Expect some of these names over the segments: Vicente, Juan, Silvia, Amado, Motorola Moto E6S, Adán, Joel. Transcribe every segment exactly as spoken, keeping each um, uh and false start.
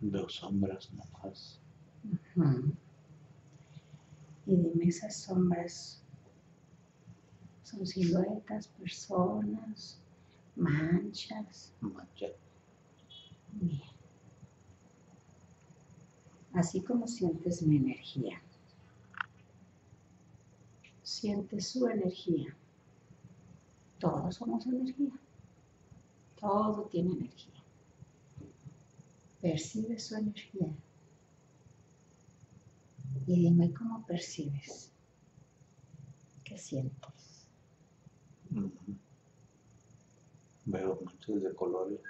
Dos sombras nomás. Ajá. Y dime, esas sombras son siluetas, personas, manchas. Manchas. Bien. Así como sientes mi energía, sientes su energía. Todos somos energía. Todo tiene energía. Percibe su energía y dime cómo percibes, qué sientes. Uh-huh. Veo manchas de colores.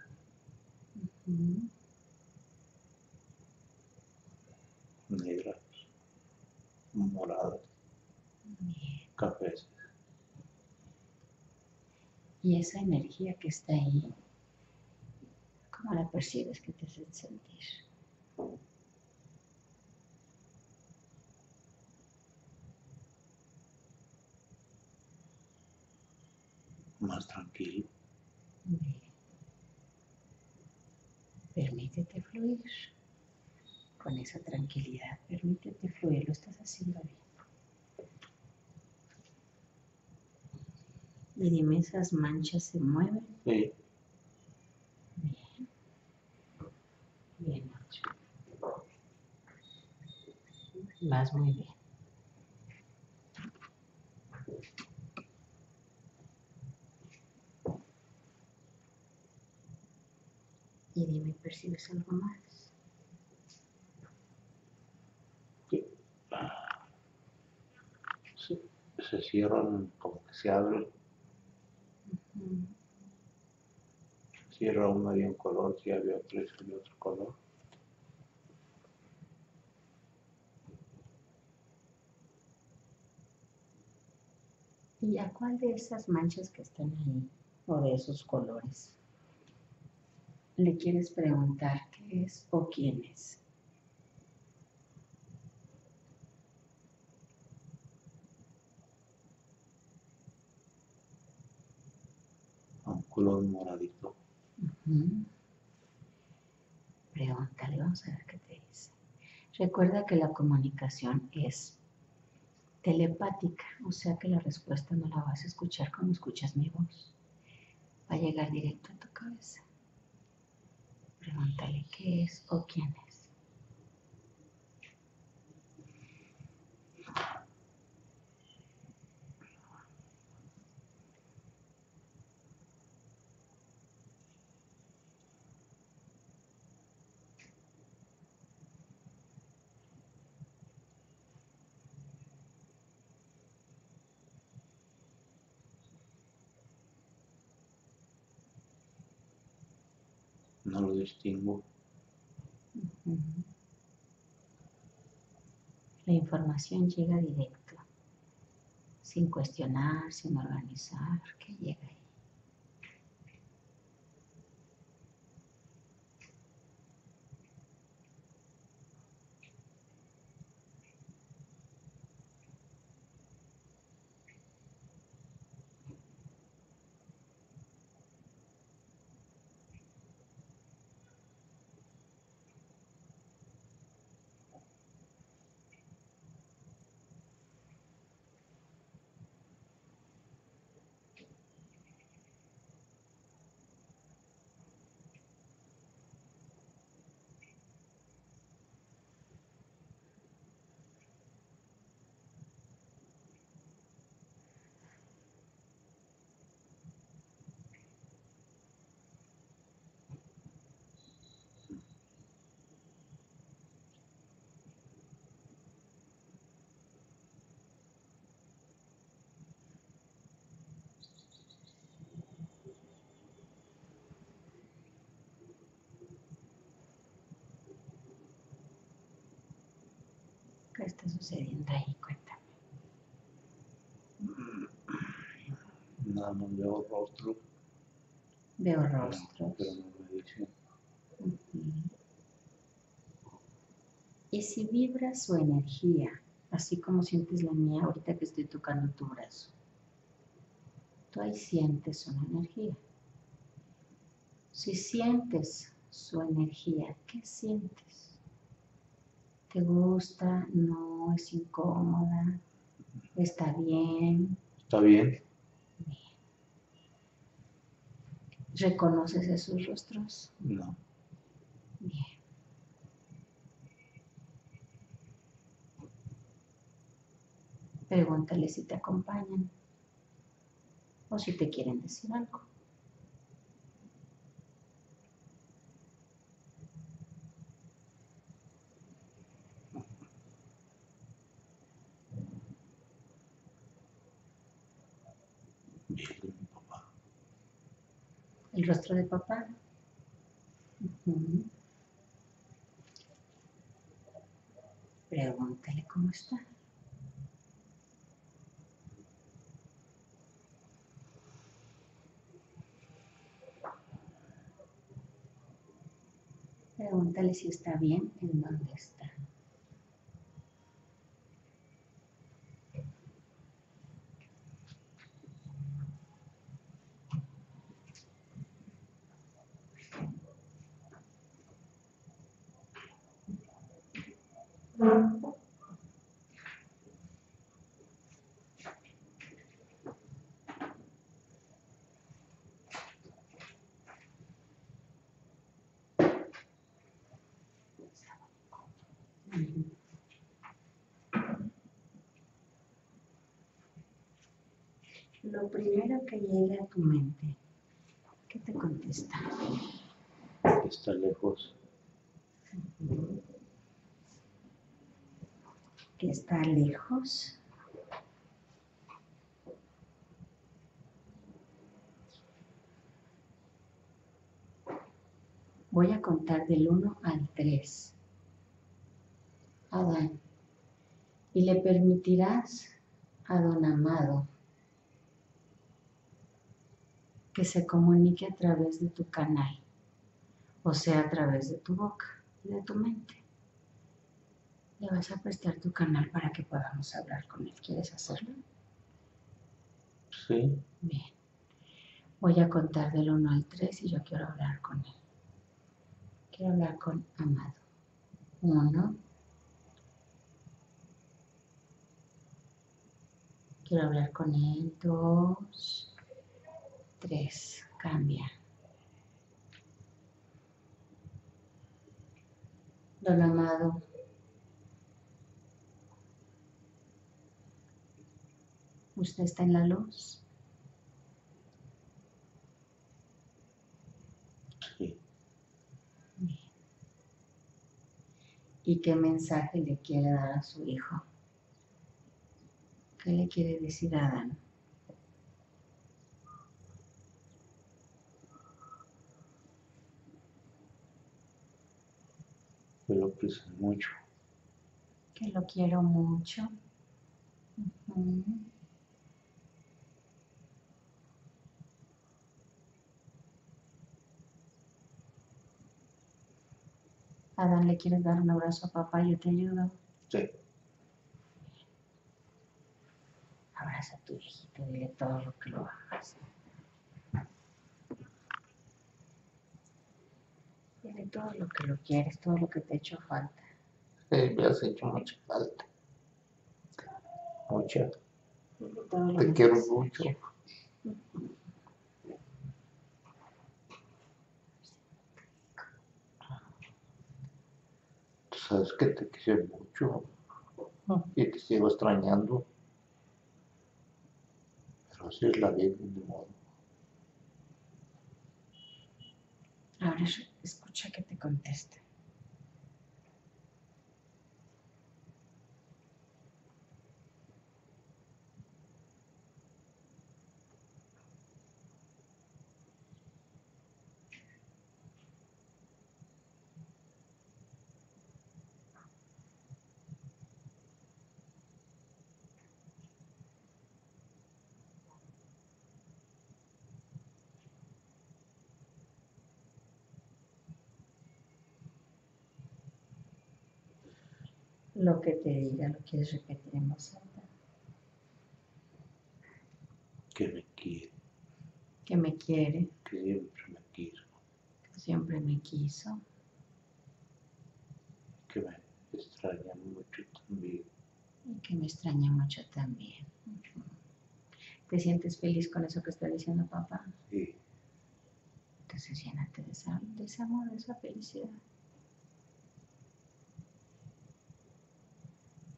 Uh-huh. Negras, moradas, cafés. Y esa energía que está ahí, ¿cómo la percibes? ¿Qué te hace sentir? Más tranquilo. Bien. Permítete fluir con esa tranquilidad. Permítete fluir. Lo estás haciendo bien. Y dime, ¿esas manchas se mueven? Sí. Bien hecho. Vas muy bien. Y dime, ¿percibes algo más? Sí. Sí. Se cierran, como que se abren. Uh-huh. Cierra uno de un color, si había tres de otro color. ¿Y a cuál de esas manchas que están ahí, o de esos colores, le quieres preguntar qué es o quién es? Un color moradito. Uh-huh. Pregúntale, vamos a ver qué te dice. Recuerda que la comunicación es telepática, o sea que la respuesta no la vas a escuchar como escuchas mi voz. Va a llegar directo a tu cabeza. Pregúntale qué es o quién es. No lo distingo. Uh-huh. La información llega directo, sin cuestionar, sin organizar, que llega ahí. ¿Qué está sucediendo ahí? Cuéntame. Nada más veo rostro. Veo rostros. Pero no me dicen. Uh-huh. Y si vibra su energía así como sientes la mía ahorita que estoy tocando tu brazo. Tú ahí sientes una energía. Si sientes su energía, ¿qué sientes? ¿Te gusta? ¿No? ¿Es incómoda? ¿Está bien? Está bien. Bien. ¿Reconoces esos rostros? No. Bien. Pregúntale si te acompañan o si te quieren decir algo. El rostro de papá. Uh-huh. Pregúntale cómo está. Pregúntale si está bien, en dónde está. Lo primero que llegue a tu mente, ¿qué te contesta? Está lejos. ¿Que está lejos? Voy a contar del uno al tres. Adán, y le permitirás a don Amado que se comunique a través de tu canal, o sea, a través de tu boca y de tu mente. Le vas a prestar tu canal para que podamos hablar con él. ¿Quieres hacerlo? Sí. Bien. Voy a contar del uno al tres y yo quiero hablar con él. Quiero hablar con Amado. uno. Quiero hablar con él. dos. tres, cambia. Don Amado, ¿usted está en la luz? Sí. Bien. ¿Y qué mensaje le quiere dar a su hijo? ¿Qué le quiere decir a Adán? Que lo quiero mucho. Que lo quiero mucho. Uh-huh. Adán, ¿le quieres dar un abrazo a papá? Yo te ayudo. Sí. Abraza a tu hijito, dile todo lo que lo hagas. Dile todo lo que lo quieres, todo lo que te ha hecho falta. Sí, me has hecho mucha falta. Mucha. Te quiero mucho. Tú sabes que te quise mucho y te sigo extrañando. Pero así es la vida, de modo. Ahora escucha que te conteste. lo que te diga, lo quieres repetir en voz alta. Que me quiere. Que me quiere. Que siempre me quiso. Que siempre me quiso. Que me extraña mucho también. Y que me extraña mucho también. ¿Te sientes feliz con eso que está diciendo papá? Sí. Entonces llénate de, esa, de ese amor, de esa felicidad.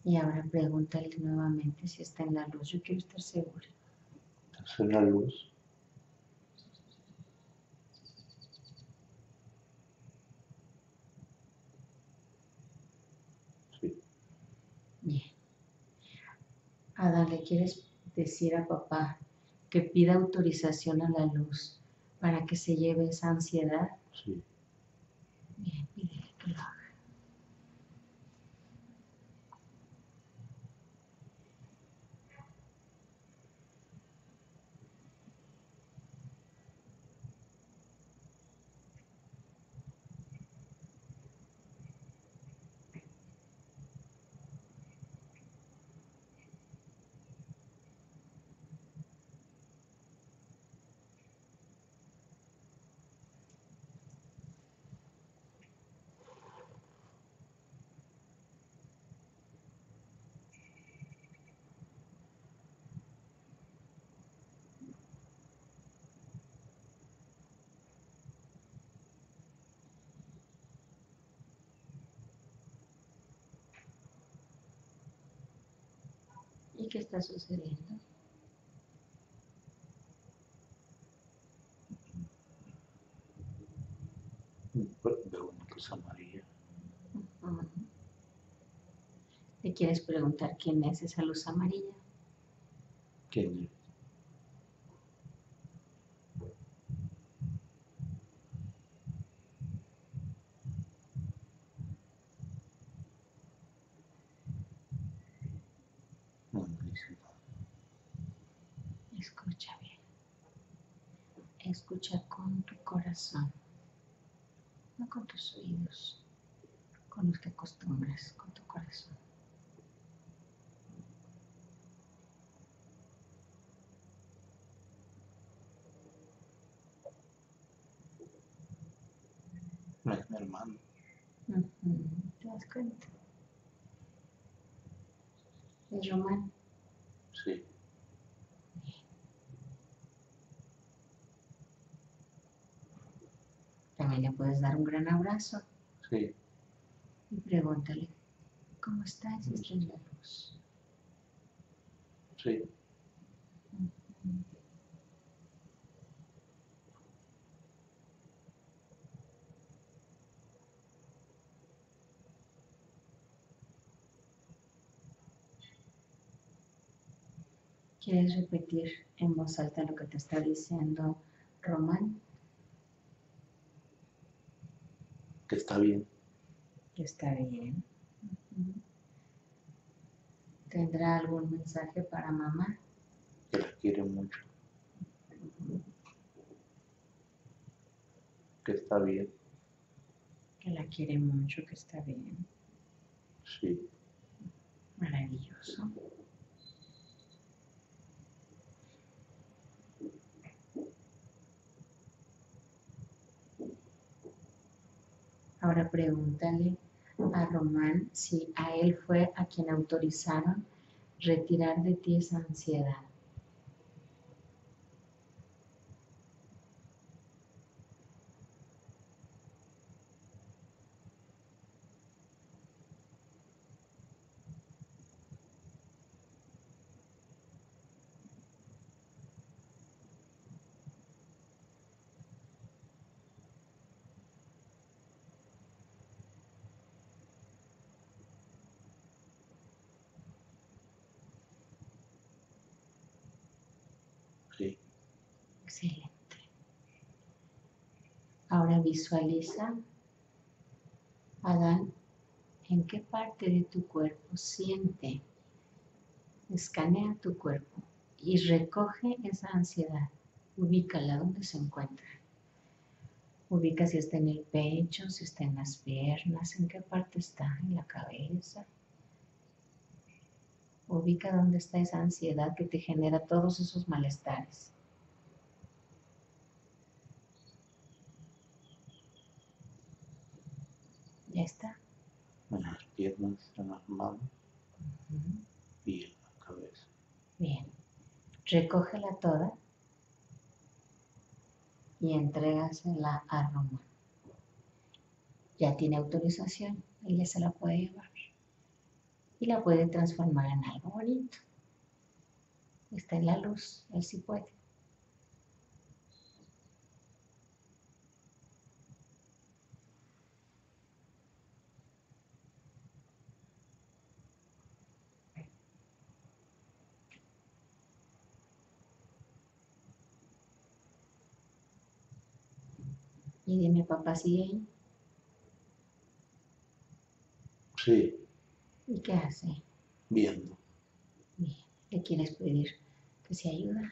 Y ahora pregúntale nuevamente si está en la luz. Yo quiero estar segura. ¿Estás en la luz? Sí. Bien. Adán, ¿le quieres decir a papá que pida autorización a la luz para que se lleve esa ansiedad? Sí. Bien, pídele que lo haga. ¿Qué está sucediendo? Veo una luz amarilla. Uh-huh. ¿Te quieres preguntar quién es esa luz amarilla? ¿Quién es? Escucha bien, escucha con tu corazón, no con tus oídos, con los que acostumbras, con tu corazón. No es mi hermano. ¿Te das cuenta? ¿Es Román? Sí. También le puedes dar un gran abrazo. Sí. Y pregúntale, ¿cómo estás? ¿Estás en la luz? Sí. Uh-huh. ¿Quieres repetir en voz alta lo que te está diciendo Román? Que está bien. Que está bien. ¿Tendrá algún mensaje para mamá? Que la quiere mucho. Que está bien. Que la quiere mucho, que está bien. Sí. Maravilloso. Ahora pregúntale a Román si a él fue a quien autorizaron retirar de ti esa ansiedad. Sí. Excelente. Ahora visualiza, Adán, en qué parte de tu cuerpo siente, escanea tu cuerpo y recoge esa ansiedad, ubícala donde se encuentra, ubica si está en el pecho, si está en las piernas, en qué parte está, en la cabeza, ubica dónde está esa ansiedad que te genera todos esos malestares. Ya está. En las piernas, en las manos, uh-huh, y en la cabeza. Bien. Recógela toda y entrégasela a Román. Ya tiene autorización, ella se la puede llevar y la puede transformar en algo bonito. Está en la luz, él sí puede. Y dime, papá, ¿sigue ahí? Sí. ¿Y qué hace? Viendo. Bien. ¿Le quieres pedir que se ayuda?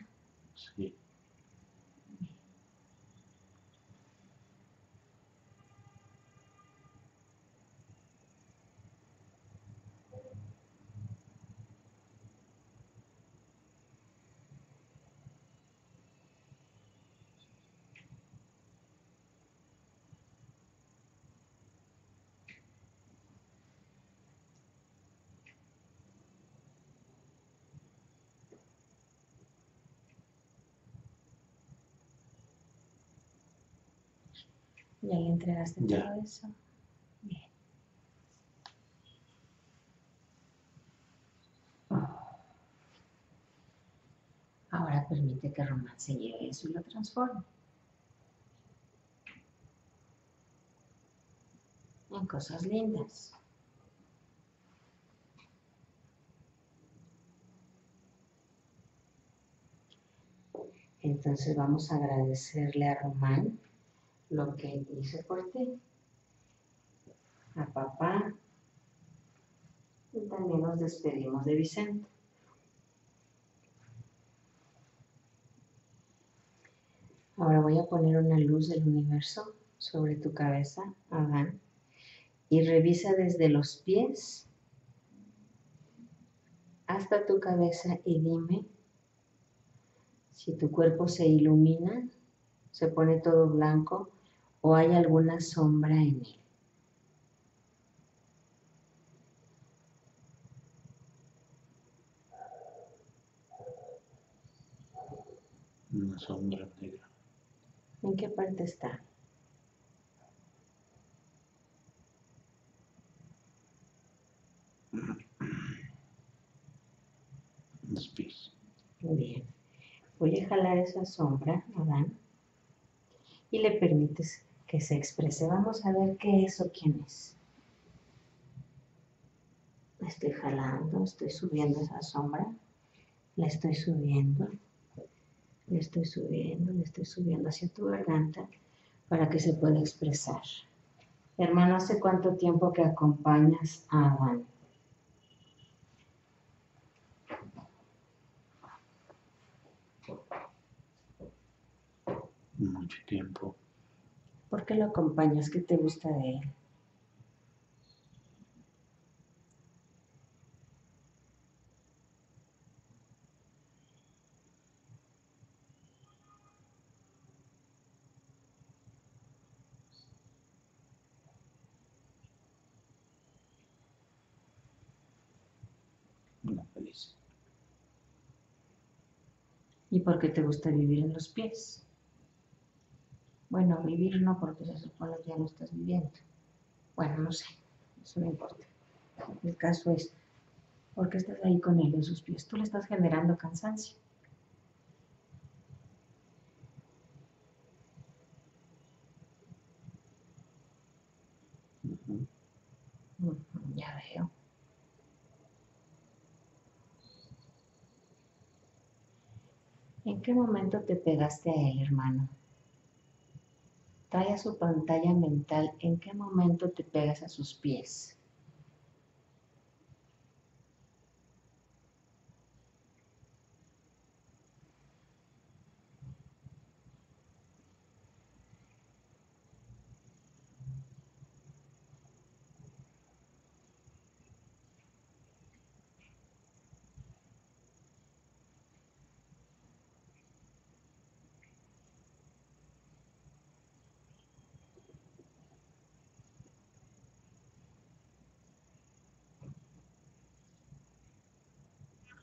Sí. Bien. ¿Ya le entregaste ya todo eso? Bien. Ahora permite que Román se lleve eso y lo transforme en cosas lindas. Entonces vamos a agradecerle a Román lo que hice por ti, a papá, y también nos despedimos de Vicente. Ahora voy a poner una luz del universo sobre tu cabeza, Adán, y revisa desde los pies hasta tu cabeza y dime si tu cuerpo se ilumina, se pone todo blanco, ¿o hay alguna sombra en él? Una sombra negra. ¿En qué parte está? En los pies. Muy bien. Voy a jalar esa sombra, Adán, y le permites que se exprese. Vamos a ver qué es o quién es. Estoy jalando, estoy subiendo esa sombra, la estoy subiendo, la estoy subiendo, la estoy subiendo hacia tu garganta para que se pueda expresar. Hermano, ¿hace cuánto tiempo que acompañas a Juan? Mucho tiempo. ¿Por qué lo acompañas? ¿Qué te gusta de él? Una feliz. ¿Y por qué te gusta vivir en los pies? Bueno, vivir no, porque se supone que ya no estás viviendo. Bueno, no sé, eso no importa. El caso es, ¿por qué estás ahí con él en sus pies? Tú le estás generando cansancio. Uh-huh. Uh-huh, ya veo. ¿En qué momento te pegaste a él, hermano? Trae a su pantalla mental, ¿en qué momento te pegas a sus pies?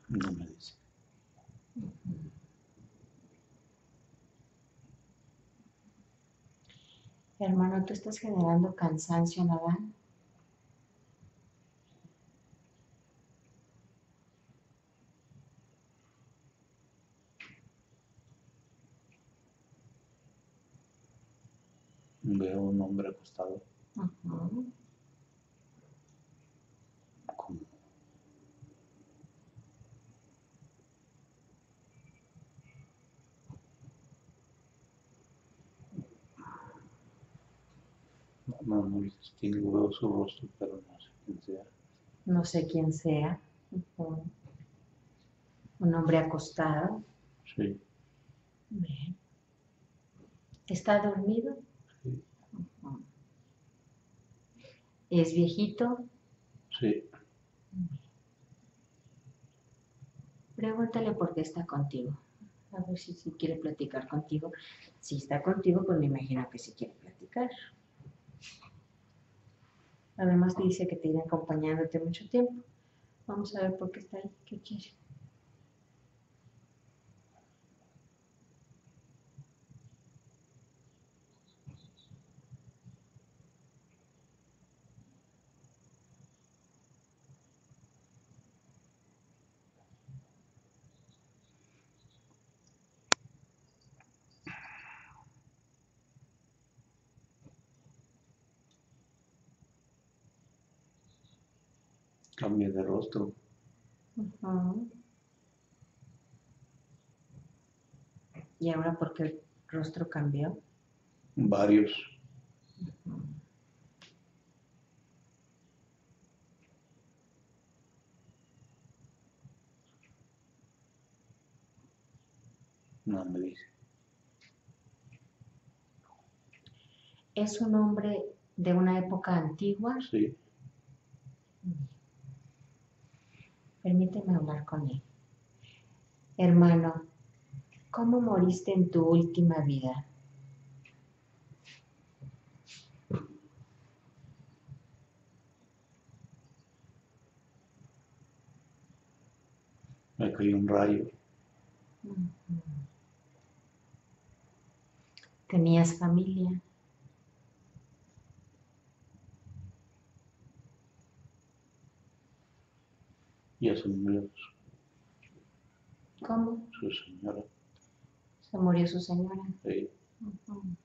No me dice. Hermano, ¿tú estás generando cansancio en Adán? Veo un hombre acostado. Ajá. Como, no, no es estilo, veo su rostro, pero no sé quién sea. No sé quién sea. Ajá. Un hombre acostado. Sí. Bien. ¿Está dormido? Sí. Ajá. ¿Es viejito? Sí. Pregúntale por qué está contigo. A ver si, si quiere platicar contigo. Si está contigo, pues me imagino que sí quiere platicar. Además te dice que te irá acompañándote mucho tiempo. Vamos a ver por qué está ahí, qué quiere. Cambia de rostro. Uh-huh. ¿Y ahora por qué el rostro cambió? Varios. Uh-huh. No me dice. ¿Es un hombre de una época antigua? Sí. Permíteme hablar con él. Hermano, ¿cómo moriste en tu última vida? Me cayó un rayo. ¿Tenías familia? Y a sus muertos. ¿Cómo? Su señora. ¿Se murió su señora? Sí. Uh-huh.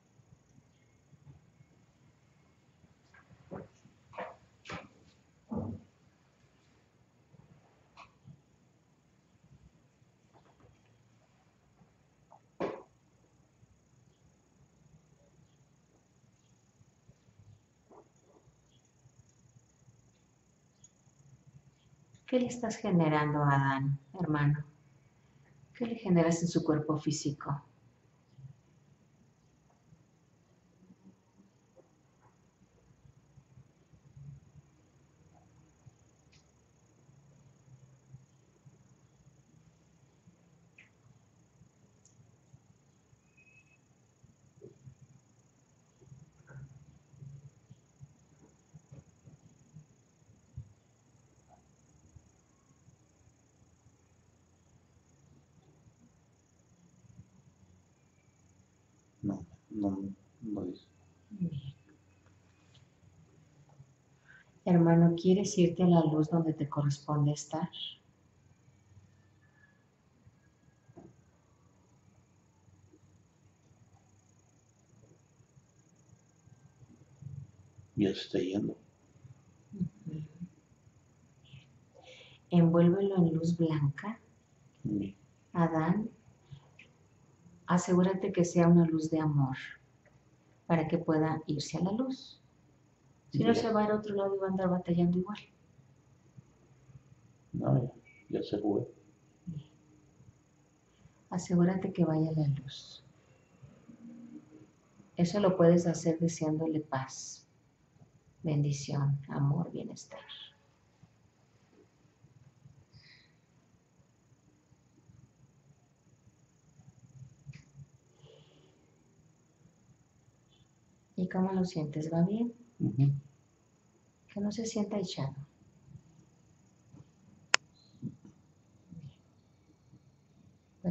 ¿Qué le estás generando a Adán, hermano? ¿Qué le generas en su cuerpo físico? No, no dice. Bien. Hermano, ¿quieres irte a la luz donde te corresponde estar? Ya se está yendo. Uh-huh. Envuélvelo en luz blanca. Bien. Adán, asegúrate que sea una luz de amor para que pueda irse a la luz. Si no, se va al otro lado y va a andar batallando igual. No, ya, ya se fue. Asegúrate que vaya a la luz. Eso lo puedes hacer deseándole paz, bendición, amor, bienestar. ¿Y cómo lo sientes? ¿Va bien? Uh-huh. Que no se sienta echado. Bien.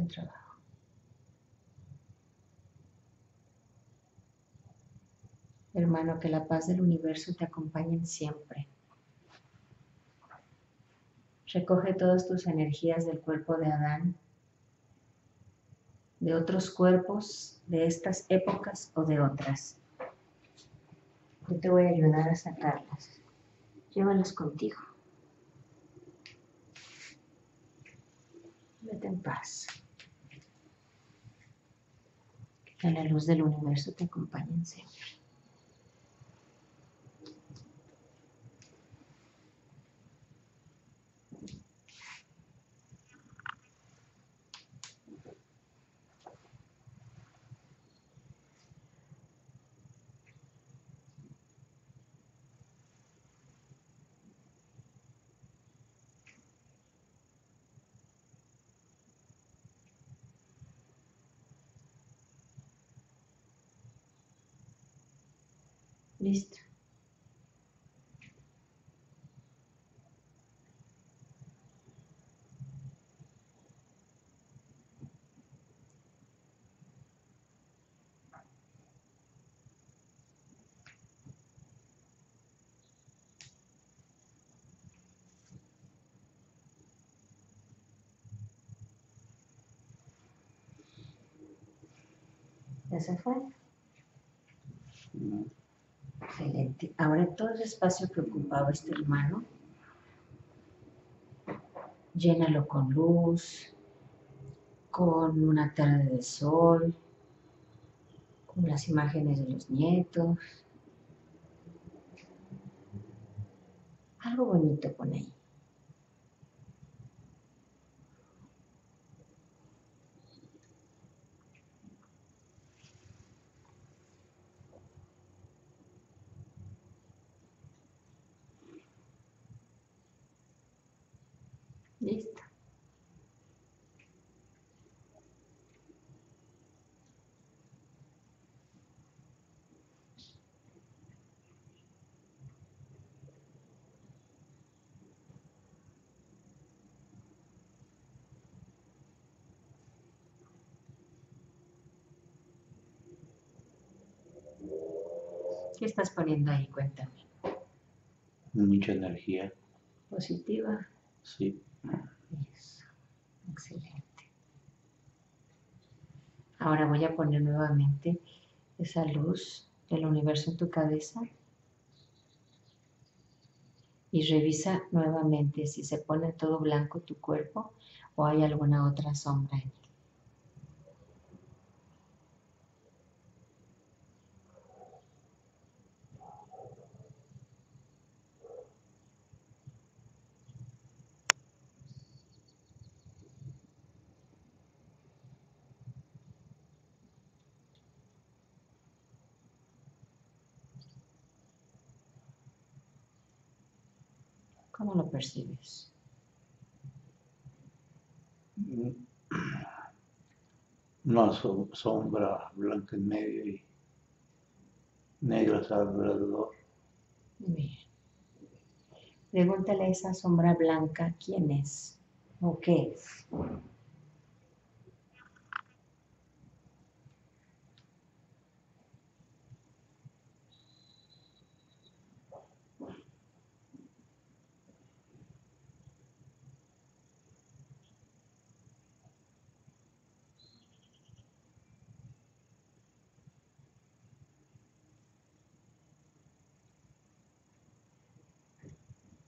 buen trabajo. Hermano, que la paz del universo te acompañe siempre. Recoge todas tus energías del cuerpo de Adán, de otros cuerpos, de estas épocas o de otras. Yo te voy a ayudar a sacarlas. Llévalas contigo. Vete en paz. Que la luz del universo te acompañe siempre. Listo. ¿Ya se fue? No. Excelente. Ahora todo el espacio que ocupaba este hermano, llénalo con luz, con una tarde de sol, con las imágenes de los nietos. Algo bonito pon ahí. Listo. ¿Qué estás poniendo ahí? Cuéntame. Mucha energía. ¿Positiva? Sí. Eso, excelente. Ahora voy a poner nuevamente esa luz del universo en tu cabeza y revisa nuevamente si se pone todo blanco tu cuerpo o hay alguna otra sombra en él. ¿Cómo lo percibes? Una so sombra blanca en medio y negras alrededor. Bien. Pregúntale a esa sombra blanca quién es o qué es.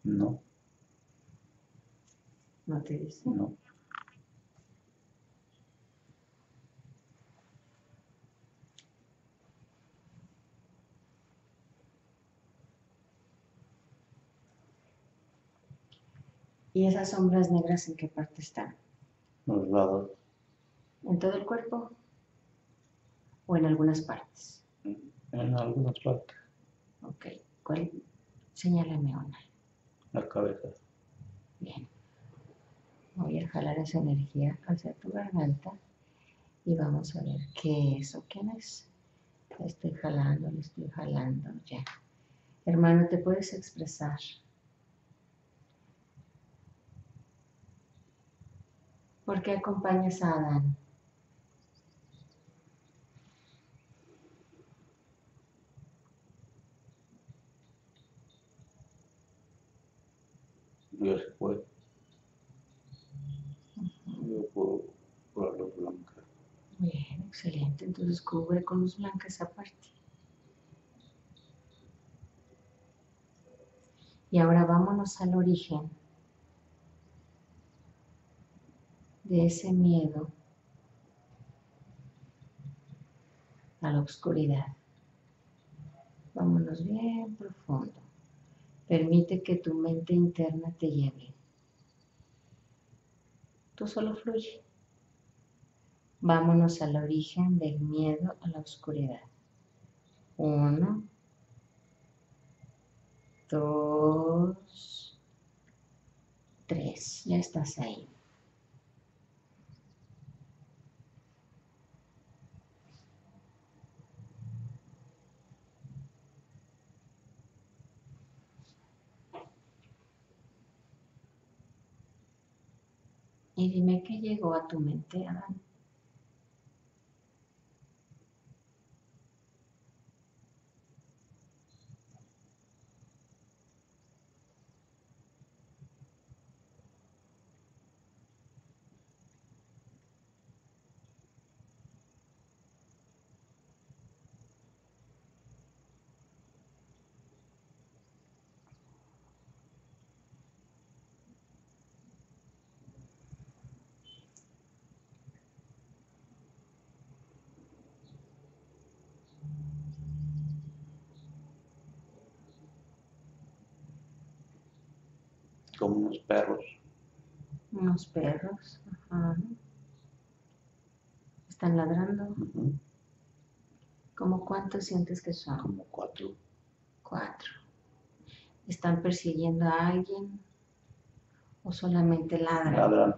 No. ¿No te dice? No. ¿Y esas sombras negras en qué parte están? En los lados. ¿En todo el cuerpo? ¿O en algunas partes? En algunas partes. Ok. ¿Cuál? Señálame una. La cabeza. Bien. Voy a jalar esa energía hacia tu garganta y vamos a ver qué es o quién es. La estoy jalando, le estoy jalando ya. Hermano, te puedes expresar. ¿Por qué acompañas a Adán? Dios fue. Yo puedo por la luz blanca. Bien, excelente. Entonces cubre con luz blanca esa parte. Y ahora vámonos al origen de ese miedo a la oscuridad. Vámonos bien profundo. Permite que tu mente interna te lleve. Tú solo fluye. Vámonos al origen del miedo a la oscuridad. Uno, dos, tres. Ya estás ahí. Y dime qué llegó a tu mente, Adán. Como unos perros. Unos perros, ajá. ¿Están ladrando? Uh-huh. ¿Cómo cuántos sientes que son? Como cuatro. Cuatro. ¿Están persiguiendo a alguien? ¿O solamente ladran? Ladran.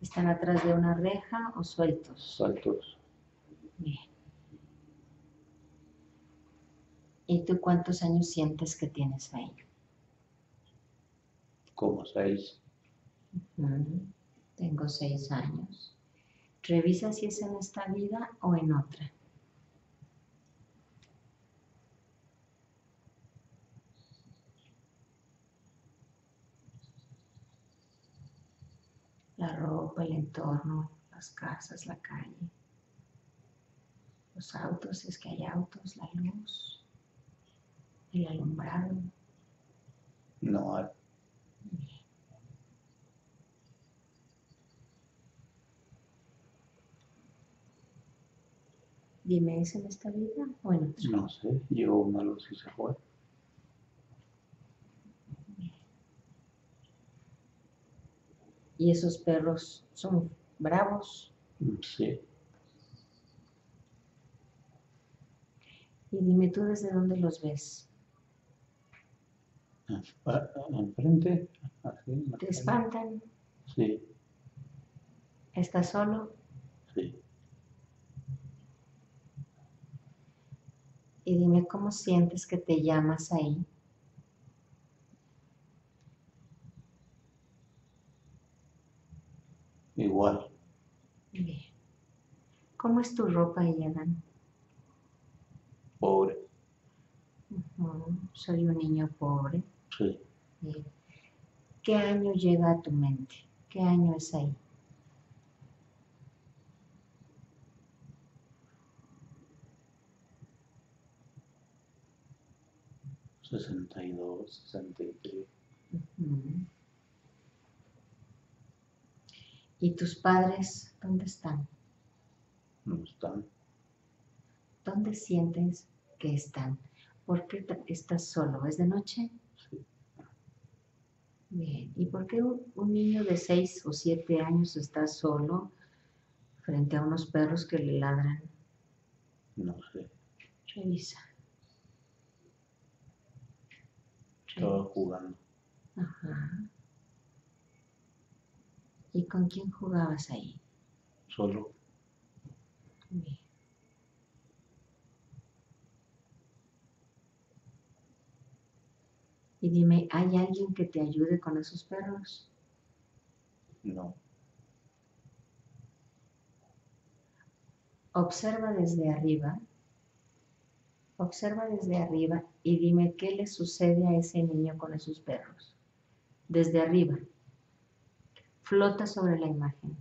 ¿Están atrás de una reja o sueltos? Sueltos. Bien. ¿Y tú cuántos años sientes que tienes ahí? Como seis. Uh-huh. Tengo seis años. Revisa si es en esta vida o en otra. La ropa, el entorno, las casas, la calle, los autos, si es que hay autos, la luz, el alumbrado. No hay. Dime, ¿es en esta vida o en otra? No sé, llegó una luz y se fue. ¿Y esos perros son bravos? Sí. Y dime tú, ¿desde dónde los ves? Enfrente. Así, ¿te espantan? Sí. ¿Estás solo? Sí. Y dime cómo sientes que te llamas ahí. Igual. Bien. ¿Cómo es tu ropa ahí, Adán? Pobre. Uh-huh. Soy un niño pobre. Sí. Bien. ¿Qué año llega a tu mente? ¿Qué año es ahí? sesenta y dos, sesenta y tres. Uh-huh. ¿Y tus padres dónde están? No están. ¿Dónde sientes que están? ¿Por qué estás solo? ¿Es de noche? Sí. Bien. ¿Y por qué un niño de seis o siete años está solo frente a unos perros que le ladran? No sé. Revisa. Estaba jugando. Ajá. ¿Y con quién jugabas ahí? Solo. Bien. Y dime, ¿hay alguien que te ayude con esos perros? No. Observa desde arriba, observa desde arriba y dime qué le sucede a ese niño con esos perros. Desde arriba, flota sobre la imagen.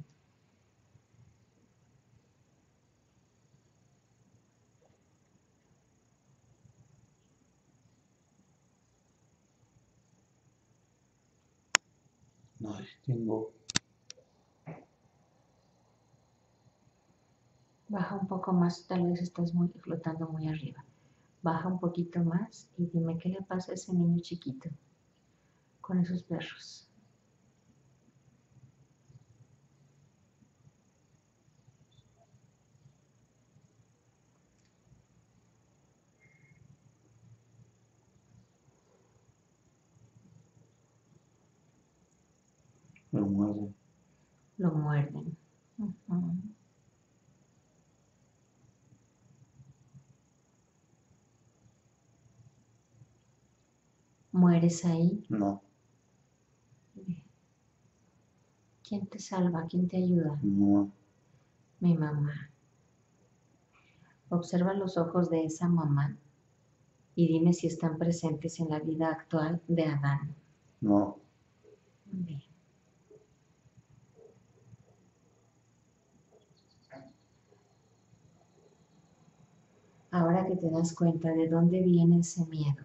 No distingo. Baja un poco más, tal vez estás muy, flotando muy arriba. Baja un poquito más y dime qué le pasa a ese niño chiquito con esos perros. Lo muerden. Lo muerden. Uh-huh. ¿Mueres ahí? No. ¿Quién te salva? ¿Quién te ayuda? No. Mi mamá. Observa los ojos de esa mamá y dime si están presentes en la vida actual de Adán. No. Bien. Ahora que te das cuenta de dónde viene ese miedo,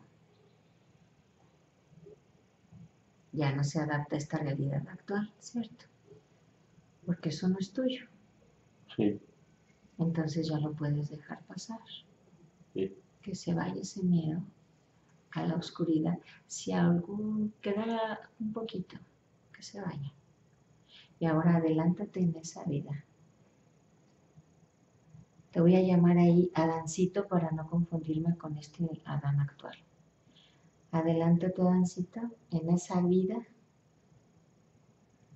ya no se adapta a esta realidad actual, ¿cierto? Porque eso no es tuyo. Sí. Entonces ya lo puedes dejar pasar. Sí. Que se vaya ese miedo a la oscuridad. Si algún queda un poquito, que se vaya. Y ahora adelántate en esa vida. Te voy a llamar ahí Adancito para no confundirme con este Adán actual. Adelántate, Adancito, en esa vida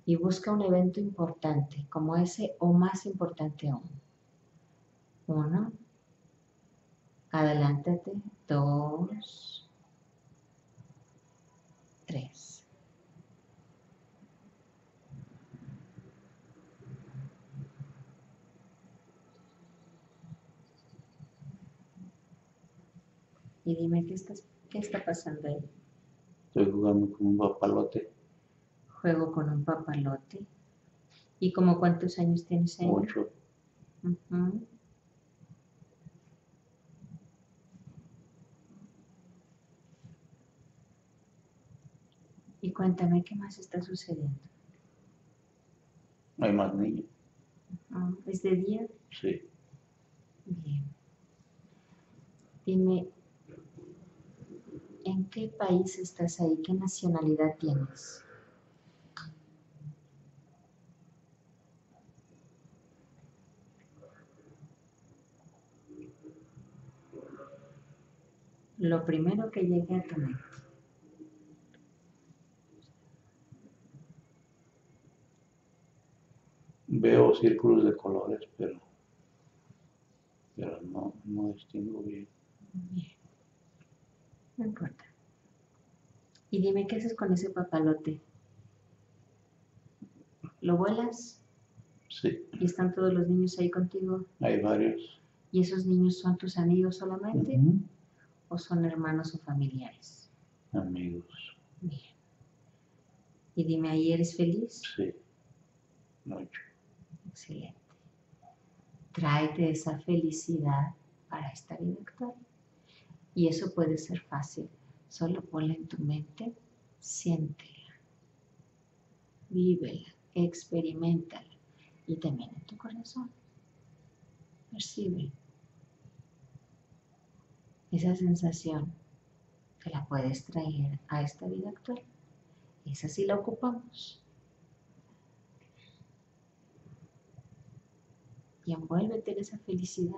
y busca un evento importante, como ese o más importante aún. Uno, adelántate, dos, tres. Y dime, ¿qué, estás, ¿qué está pasando ahí? Estoy jugando con un papalote. Juego con un papalote. ¿Y como cuántos años tienes ahí? Ocho. Uh-huh. Y cuéntame, ¿qué más está sucediendo? Hay más niños. Uh-huh. ¿Es de día? Sí. Bien. Dime, ¿en qué país estás ahí? ¿Qué nacionalidad tienes? Lo primero que llegue a tu mente. Veo círculos de colores, pero, pero no, no distingo bien. Bien. No importa. Y dime, ¿qué haces con ese papalote? ¿Lo vuelas? Sí. ¿Y están todos los niños ahí contigo? Hay varios. ¿Y esos niños son tus amigos solamente? Uh-huh. ¿O son hermanos o familiares? Amigos. Bien. Y dime, ¿ahí eres feliz? Sí. Mucho. Excelente. Tráete esa felicidad para esta vida actual. Y eso puede ser fácil, solo ponla en tu mente, siéntela, vívela, experimentala y también en tu corazón. Percibe esa sensación que la puedes traer a esta vida actual. Esa sí la ocupamos. Y envuélvete en esa felicidad,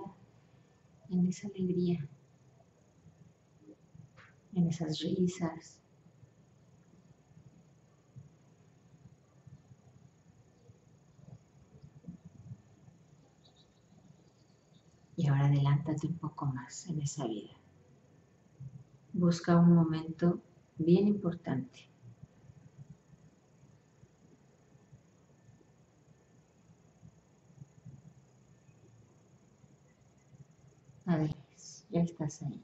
en esa alegría, en esas risas, y ahora adelántate un poco más en esa vida. Busca un momento bien importante Esta vez, ya estás ahí.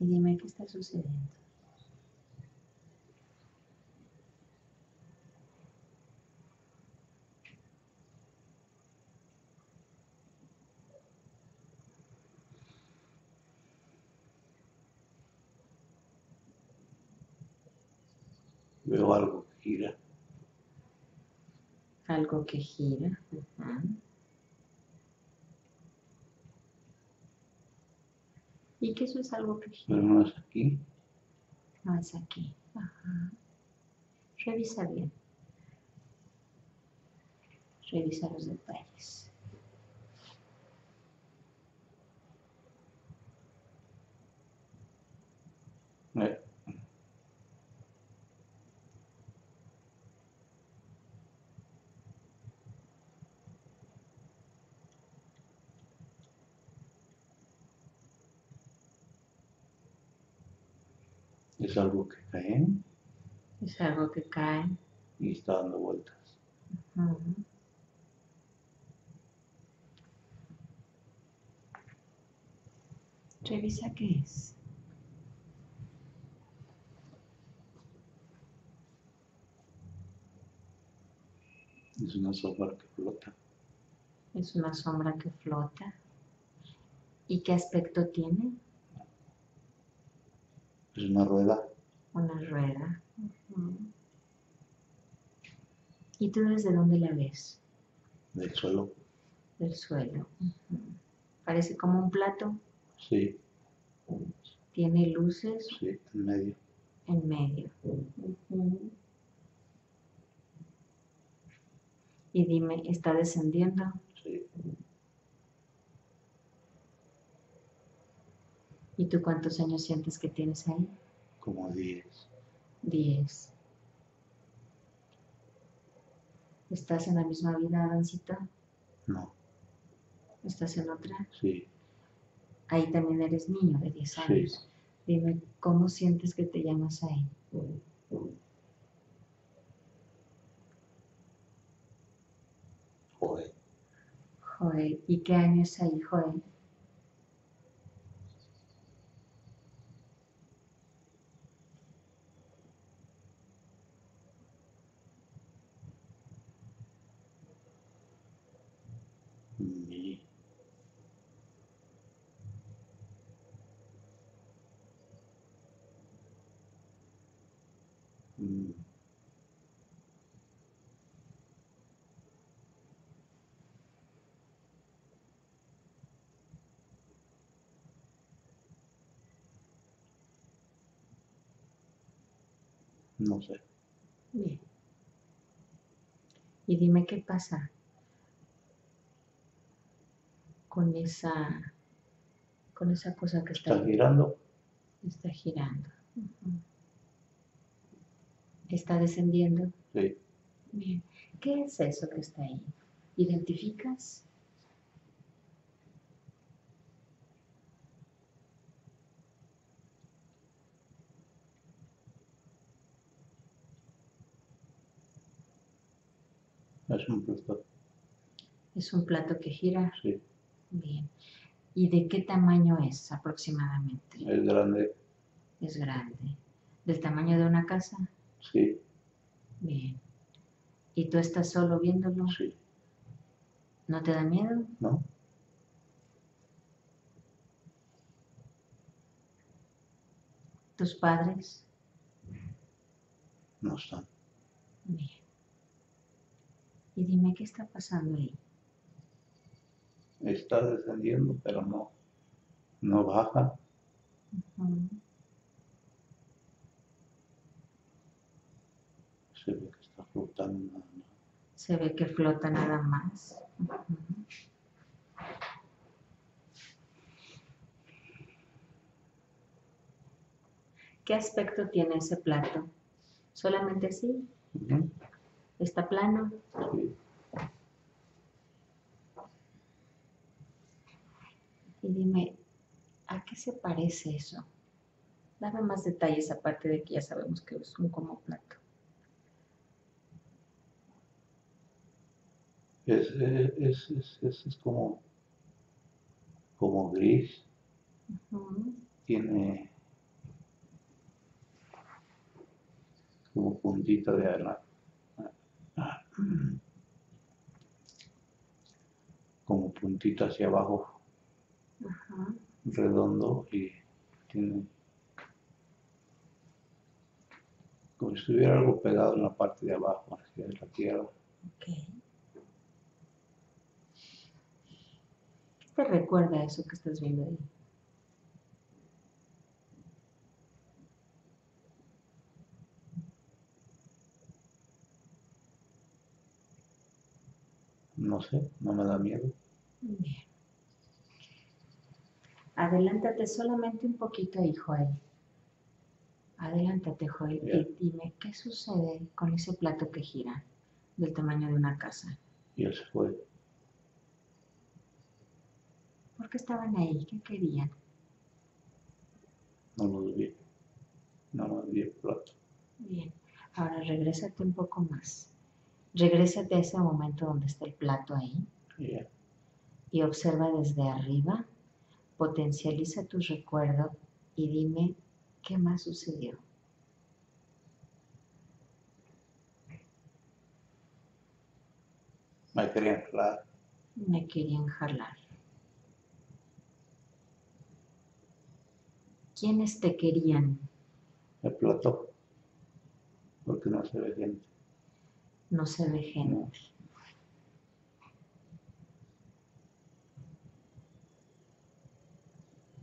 Y dime qué está sucediendo. Veo algo que gira. Algo que gira. Uh-huh. ¿Y qué eso es algo que gira? No es aquí. No es aquí. Ajá. Revisa bien. Revisa los detalles. ¿Eh? Es algo que cae. Es algo que cae. Y está dando vueltas. Uh-huh. Revisa qué es. Es una sombra que flota. Es una sombra que flota. ¿Y qué aspecto tiene? Es una rueda. Una rueda. Uh-huh. ¿Y tú desde dónde la ves? Del suelo. Del suelo. Uh-huh. ¿Parece como un plato? Sí. ¿Tiene luces? Sí, en medio. En medio. Uh-huh. Y dime, ¿está descendiendo? Sí. ¿Y tú cuántos años sientes que tienes ahí? Como diez. Diez. ¿Estás en la misma vida, Adancita? No. ¿Estás en otra? Sí. Ahí también eres niño de diez años. Sí. Dime, ¿cómo sientes que te llamas ahí? Joel. Joel. ¿Y qué año es ahí, Joel? No sé. Bien. Y dime qué pasa con esa, con esa cosa que está, está girando. Está girando. Uh-huh. ¿Está descendiendo? Sí. Bien. ¿Qué es eso que está ahí? ¿Identificas? Es un plato. ¿Es un plato que gira? Sí. Bien. ¿Y de qué tamaño es aproximadamente? Es grande. Es grande. ¿Del tamaño de una casa? Sí. Bien. ¿Y tú estás solo viéndolo? Sí. ¿No te da miedo? No. ¿Tus padres? No están. Bien. Y dime, ¿qué está pasando ahí? Está descendiendo, pero no, no baja. Uh-huh. Se ve que está flotando nada más. Se ve que flota nada más. Uh-huh. ¿Qué aspecto tiene ese plato? ¿Solamente así? Uh-huh. ¿Está plano? Sí. Y dime, ¿a qué se parece eso? Dame más detalles, aparte de que ya sabemos que es un como plato. Es, es, es, es, es como, como gris. Uh-huh. Tiene como puntita de ala, como puntita hacia abajo. Uh-huh. Redondo, y tiene como si estuviera algo pegado en la parte de abajo, hacia la tierra. Okay. ¿Te recuerda eso que estás viendo ahí? No sé, no me da miedo. Bien. Adelántate solamente un poquito ahí, Joel. Adelántate, Joel. Bien. Y dime, ¿qué sucede con ese plato que gira del tamaño de una casa? Y él se fue. ¿Por qué estaban ahí? ¿Qué querían? No los vi. No los vi el plato. Bien. Ahora regrésate un poco más. Regrésate a ese momento donde está el plato ahí. Yeah. Y observa desde arriba. Potencializa tus recuerdos y dime qué más sucedió. Me querían jalar. Me querían jalar. ¿Quiénes te querían? El plato, porque no se ve gente. No se ve gente. No.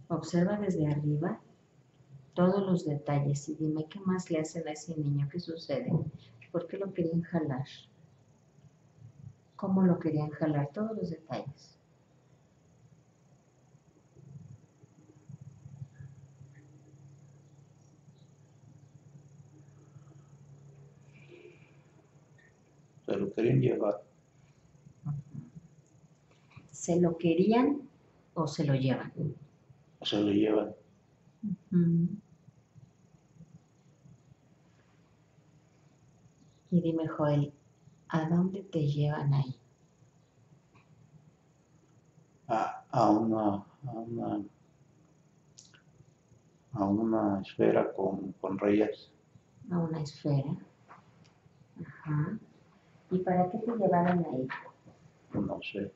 Observa desde arriba todos los detalles y dime qué más le hacen a ese niño, qué sucede, por qué lo querían jalar, cómo lo querían jalar, todos los detalles. Se lo querían llevar. ¿Se lo querían o se lo llevan? Se lo llevan. Uh-huh. Y dime, Joel, ¿a dónde te llevan ahí? A, a, una, a una a una esfera con, con rayas. A una esfera. Ajá. ¿Y para qué te llevaron ahí? No sé.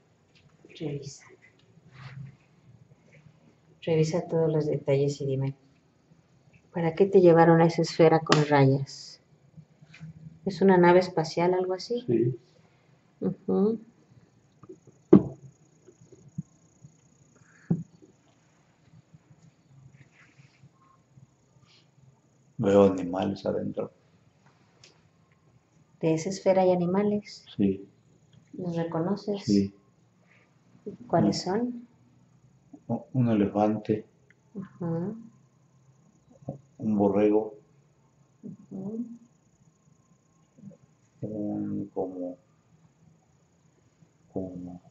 Revisa. Revisa todos los detalles y dime, ¿para qué te llevaron a esa esfera con rayas? ¿Es una nave espacial, algo así? Sí. Uh-huh. Veo animales adentro. ¿De esa esfera hay animales? Sí. ¿Los reconoces? Sí. ¿Cuáles son? Un elefante. Ajá. Un borrego. Ajá. Un como... como...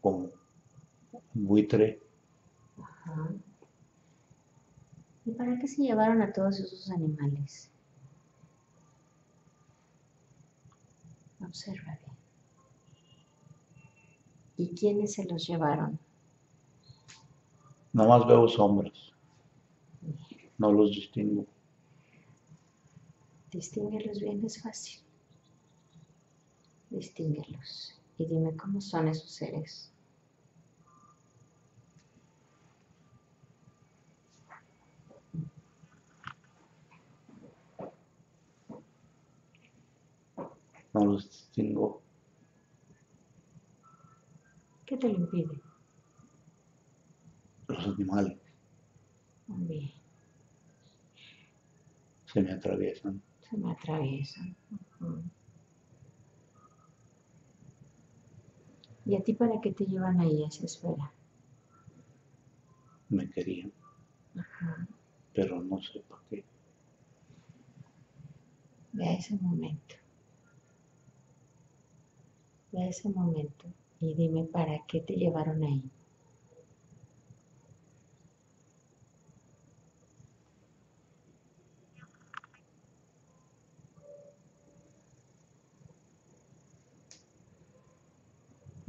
como... un buitre. Ajá. ¿Y para qué se llevaron a todos esos animales? Observa bien. ¿Y quiénes se los llevaron? Nomás veo sombras. No los distingo. Distínguelos bien, es fácil. Distínguelos. Y dime cómo son esos seres. No los distingo. ¿Qué te lo impide? Los animales. Muy bien. Se me atraviesan. Se me atraviesan. Uh-huh. ¿Y a ti para qué te llevan ahí a esa esfera? Me querían. Ajá. Pero no sé por qué. Ve a ese momento. Ve a ese momento y dime para qué te llevaron ahí.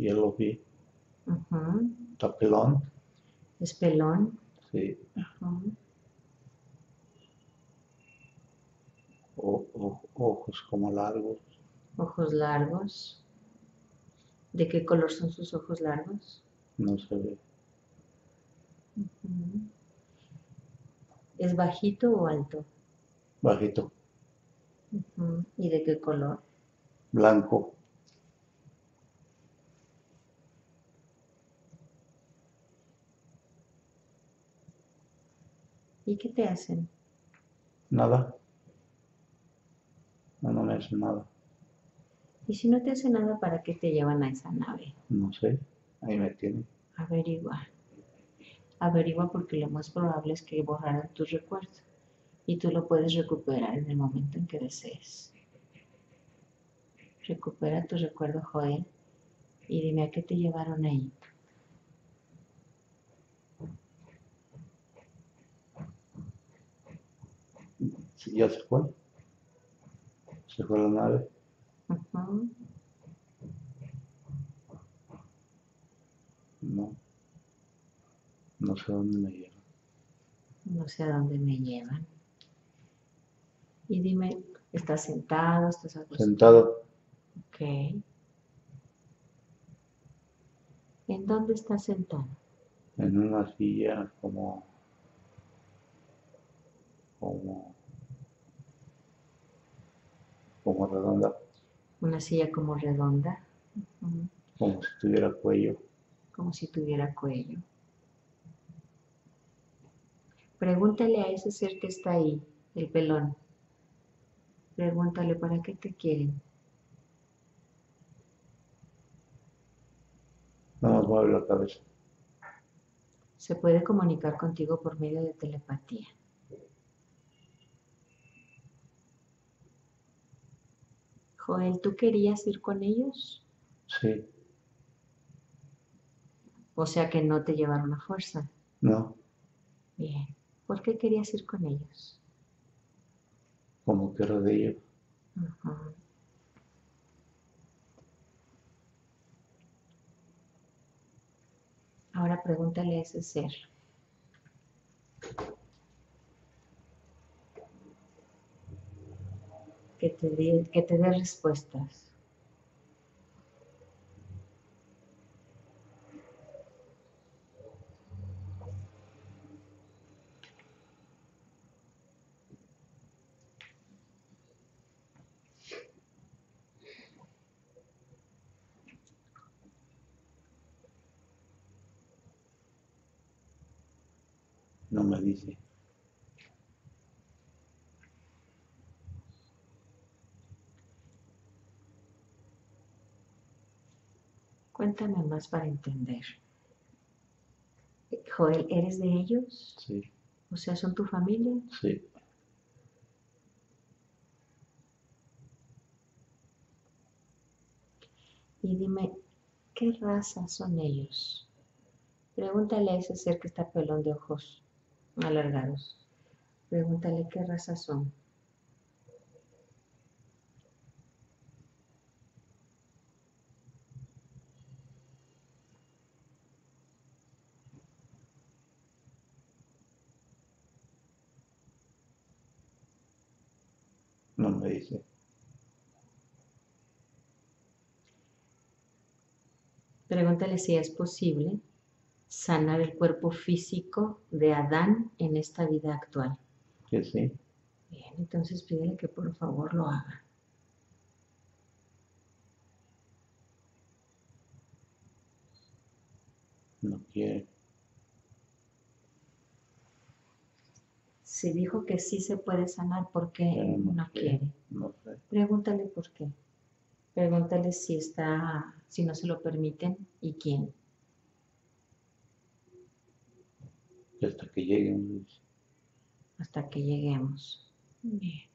yellowy, uh-huh. Está pelón. ¿Es pelón? Sí. Uh-huh. o, o, ojos como largos. Ojos largos. ¿De qué color son sus ojos largos? No se ve. Uh-huh. ¿Es bajito o alto? Bajito. Uh-huh. ¿Y de qué color? Blanco. ¿Y qué te hacen? Nada. No, no me hacen nada. ¿Y si no te hacen nada, para qué te llevan a esa nave? No sé, ahí me tienen. Averigua. Averigua porque lo más probable es que borraran tus recuerdos. Y tú lo puedes recuperar en el momento en que desees. Recupera tu recuerdo, Joel, y dime a qué te llevaron ahí. Sí, ya se fue. Se fue la nave. Uh-huh. No. No sé a dónde me llevan. No sé a dónde me llevan. Y dime, ¿estás sentado? ¿Estás acostado? Sentado. Ok. ¿En dónde estás sentado? En una silla como... como... como redonda. Una silla como redonda. Uh-huh. Como si tuviera cuello. Como si tuviera cuello. Pregúntale a ese ser que está ahí, el pelón. Pregúntale, ¿para qué te quieren? No me mueve la cabeza. Se puede comunicar contigo por medio de telepatía. Joel, ¿tú querías ir con ellos? Sí. O sea que no te llevaron a fuerza. No. Bien. ¿Por qué querías ir con ellos? Como que era de ellos. Uh-huh. Ahora pregúntale a ese ser. Que te dé, que te dé respuestas. No me dice. Cuéntame más para entender. Joel, ¿eres de ellos? Sí. O sea, ¿son tu familia? Sí. Y dime, ¿qué raza son ellos? Pregúntale a ese ser que está pelón de ojos alargados. Pregúntale qué raza son. No me dice. Pregúntale si es posible sanar el cuerpo físico de Adán en esta vida actual. Sí, sí. Bien, entonces pídele que por favor lo haga. No quiere. Si dijo que sí se puede sanar, ¿por qué no, no quiere? quiere? No sé. Pregúntale por qué. Pregúntale si está, si no se lo permiten y quién. Hasta que lleguemos. Hasta que lleguemos. Bien.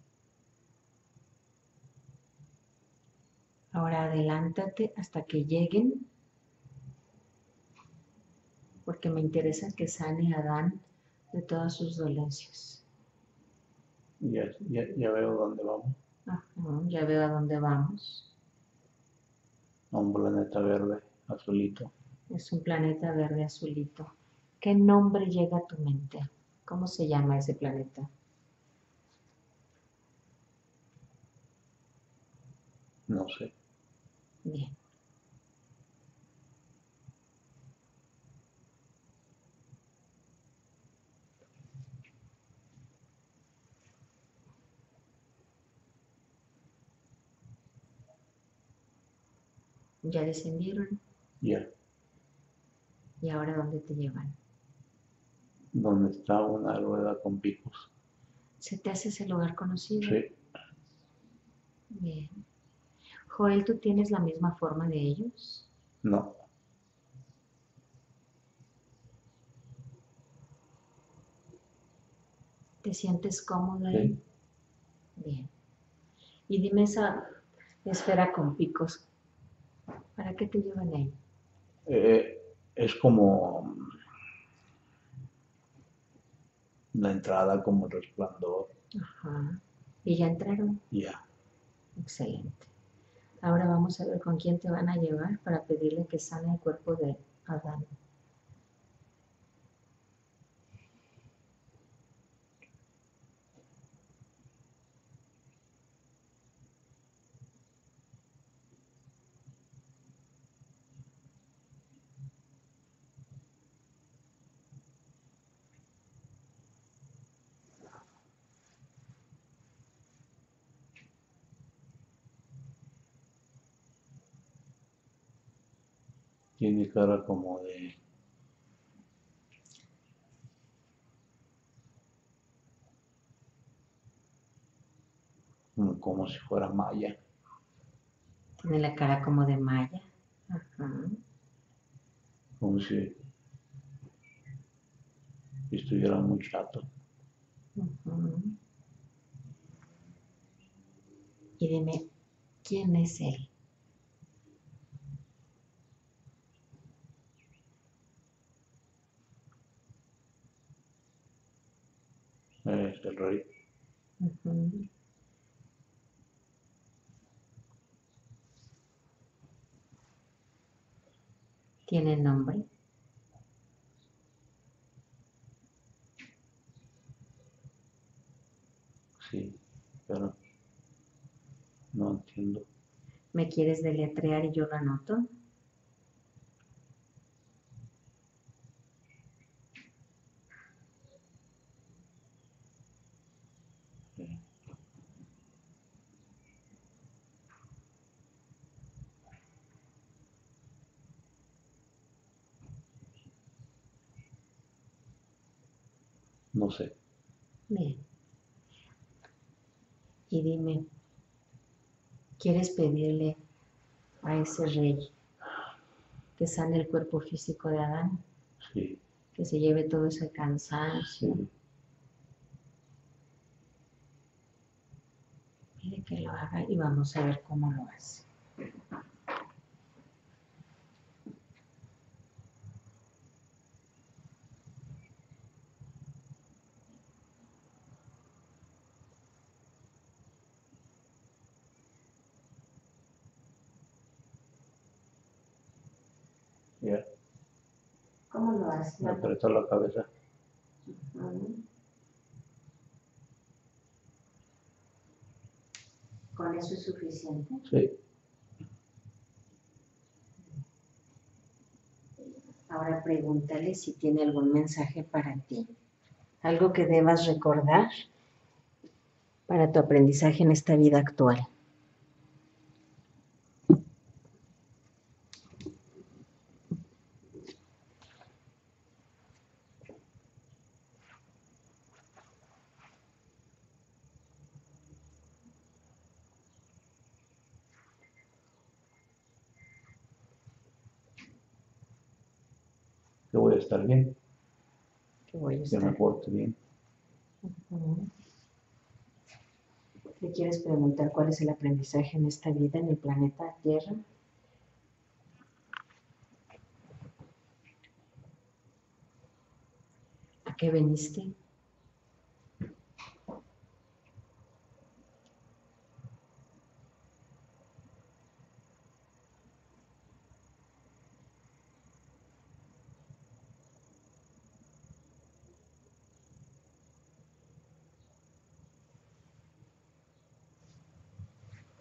Ahora adelántate hasta que lleguen, porque me interesa que sane a Adán de todas sus dolencias. Ya, ya, ya veo dónde vamos. Ajá, ya veo a dónde vamos. A un planeta verde. azulito. Es un planeta verde azulito. ¿Qué nombre llega a tu mente? ¿Cómo se llama ese planeta? No sé. Bien. ¿Ya descendieron? Ya. Yeah. ¿Y ahora dónde te llevan? Donde está una rueda con picos. ¿Se te hace ese lugar conocido? Sí. Bien. Joel, ¿tú tienes la misma forma de ellos? No. ¿Te sientes cómodo ahí? Sí. Bien. Y dime esa esfera con picos. ¿Para qué te llevan ahí? Eh, es como la entrada, como el resplandor. Ajá. ¿Y ya entraron? Ya. Yeah. Excelente. Ahora vamos a ver con quién te van a llevar para pedirle que sane el cuerpo de Adán. Tiene cara como de... Como, como si fuera maya. Tiene la cara como de maya. Ajá. Como si estuviera muy chato. Ajá. Y dime, ¿quién es él? Es el rey. Uh-huh. ¿Tiene nombre? Sí, pero no entiendo. ¿Me quieres deletrear y yo lo anoto? No sé. Bien. Y dime, ¿quieres pedirle a ese rey que sane el cuerpo físico de Adán? Sí. Que se lleve todo ese cansancio. Sí. Pide que lo haga y vamos a ver cómo lo hace. Yeah. ¿Cómo lo haces? Me apretó la cabeza. Uh-huh. ¿Con eso es suficiente? Sí. Ahora pregúntale si tiene algún mensaje para ti. Algo que debas recordar para tu aprendizaje en esta vida actual. Voy a estar bien, que voy a estar. me porto bien. Uh-huh. ¿Te quieres preguntar cuál es el aprendizaje en esta vida, en el planeta Tierra? ¿A qué veniste?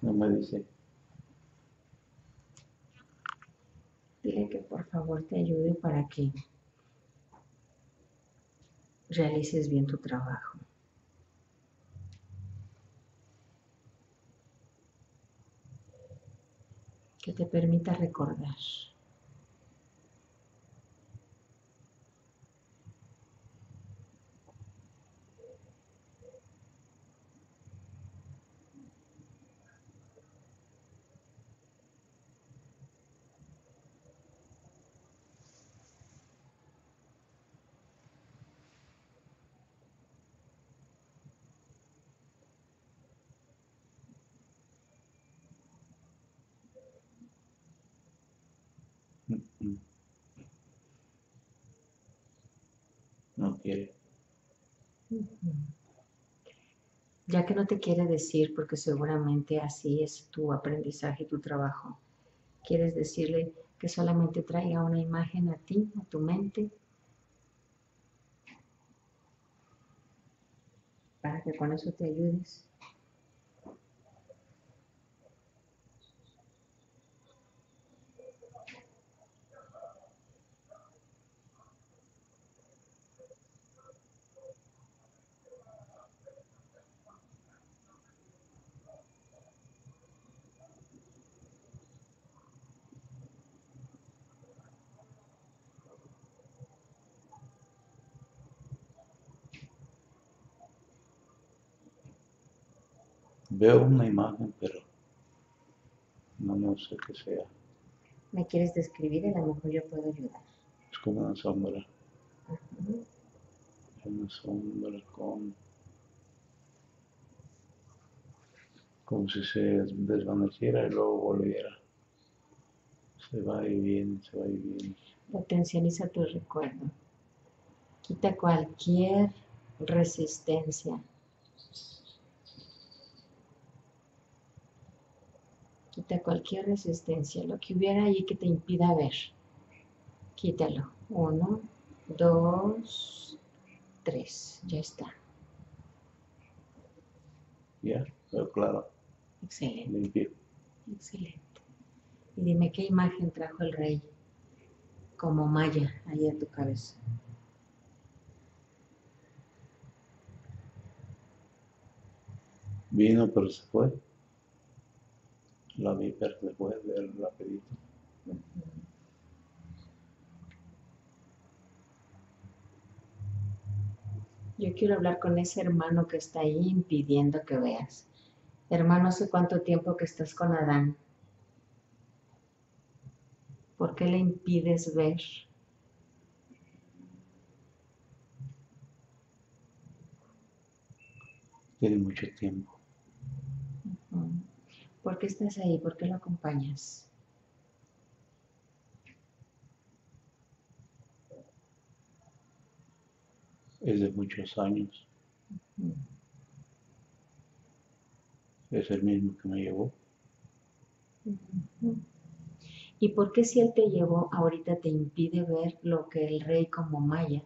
No me dice. Dile que por favor te ayude para que realices bien tu trabajo. Que te permita recordar. No quiere. Ya que no te quiere decir, porque seguramente así es tu aprendizaje y tu trabajo, quieres decirle que solamente traiga una imagen a ti, a tu mente, para que con eso te ayudes. Veo una imagen, pero no, no sé qué sea. ¿Me quieres describir? A lo mejor yo puedo ayudar. Es como una sombra. Uh-huh. Es una sombra con... como si se desvaneciera y luego volviera. Se va y viene, se va y viene. Potencializa tu recuerdo. Quita cualquier resistencia. Quita cualquier resistencia, lo que hubiera allí que te impida ver, quítalo. Uno, dos, tres, ya está. Ya, pero claro. Excelente. Limpio. Excelente. Y dime qué imagen trajo el rey como malla ahí a tu cabeza. Vino, pero se fue. La vi, pero después del rapidito. Uh-huh. Yo quiero hablar con ese hermano que está ahí impidiendo que veas. Hermano, no sé cuánto tiempo que estás con Adán. ¿Por qué le impides ver? Tiene mucho tiempo. Uh-huh. ¿Por qué estás ahí? ¿Por qué lo acompañas? Es de muchos años. Uh-huh. Es el mismo que me llevó. Uh-huh. ¿Y por qué si él te llevó, ahorita te impide ver lo que el rey como maya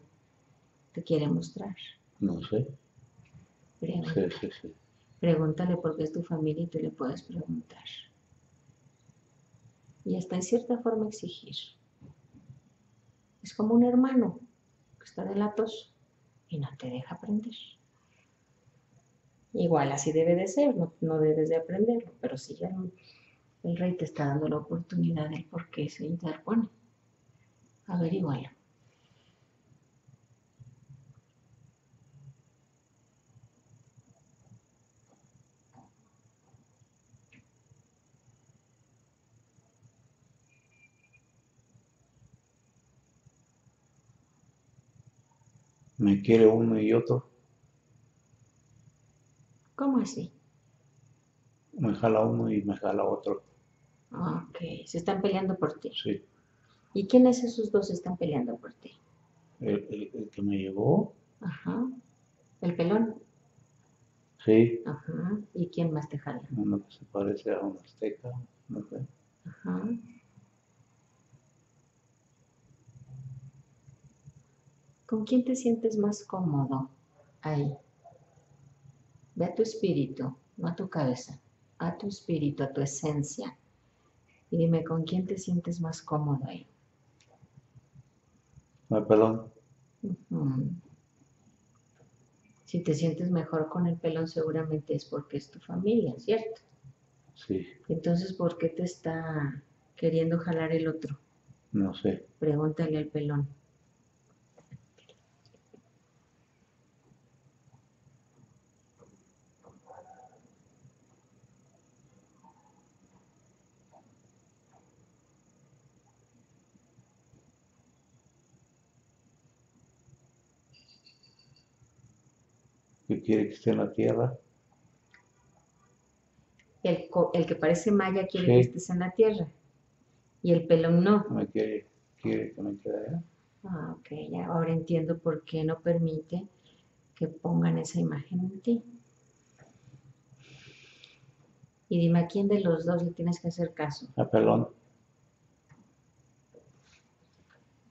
te quiere mostrar? No sé. Pregúntale. Sí, sí, sí. Pregúntale porque es tu familia y tú le puedes preguntar. Y hasta en cierta forma exigir. Es como un hermano que está de latos y no te deja aprender. Igual así debe de ser, no, no debes de aprenderlo, pero si ya el, el rey te está dando la oportunidad del por qué se interpone, averígualo. ¿Me quiere uno y otro? ¿Cómo así? Me jala uno y me jala otro. Ok, se están peleando por ti. Sí. ¿Y quiénes esos dos están peleando por ti? El, el, el que me llevó. Ajá. ¿El pelón? Sí. Ajá. ¿Y quién más te jala? Uno que se parece a un azteca, no sé. Ajá. ¿Con quién te sientes más cómodo ahí? Ve a tu espíritu, no a tu cabeza. a tu espíritu, a tu esencia, y dime con quién te sientes más cómodo ahí. El pelón. Uh-huh. Si te sientes mejor con el pelón, seguramente es porque es tu familia, ¿cierto? Sí. Entonces, ¿por qué te está queriendo jalar el otro? No sé. Pregúntale al pelón. ¿Qué quiere que esté en la tierra? El, el que parece maya quiere sí. que estés en la tierra. Y el pelón no. No quiere, quiere que me quede allá. Ah, ok. Ya ahora entiendo por qué no permite que pongan esa imagen en ti. Y dime, ¿a quién de los dos le tienes que hacer caso? Al pelón.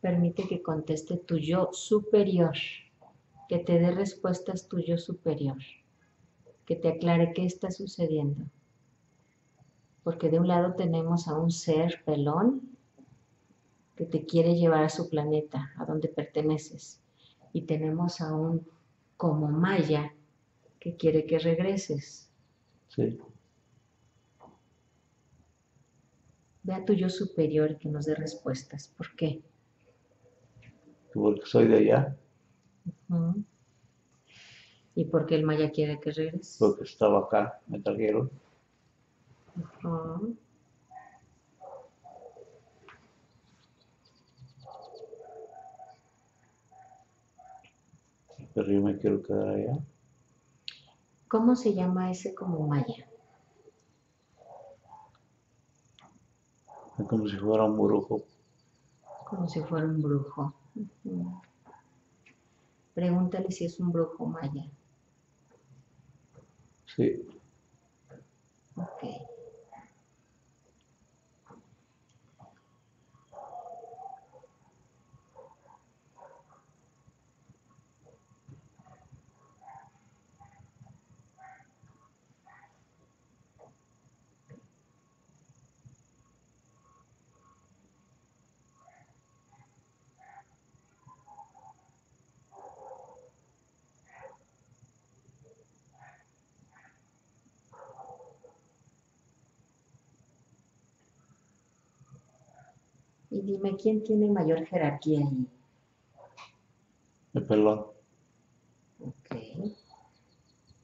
Permite que conteste tu yo superior. Que te dé respuestas tu yo superior. Que te aclare qué está sucediendo. Porque de un lado tenemos a un ser pelón que te quiere llevar a su planeta, a donde perteneces. Y tenemos a un como maya que quiere que regreses. Sí. Ve a tu yo superior que nos dé respuestas. ¿Por qué? Porque soy de allá. Uh-huh. ¿Y por qué el maya quiere que regreses? Porque estaba acá, me trajeron. Uh-huh. Pero yo me quiero quedar allá. ¿Cómo se llama ese como maya? Es como si fuera un brujo. Como si fuera un brujo. Uh-huh. Pregúntale si es un brujo maya. Sí. Ok. Y dime, ¿quién tiene mayor jerarquía ahí? El pelón. Ok.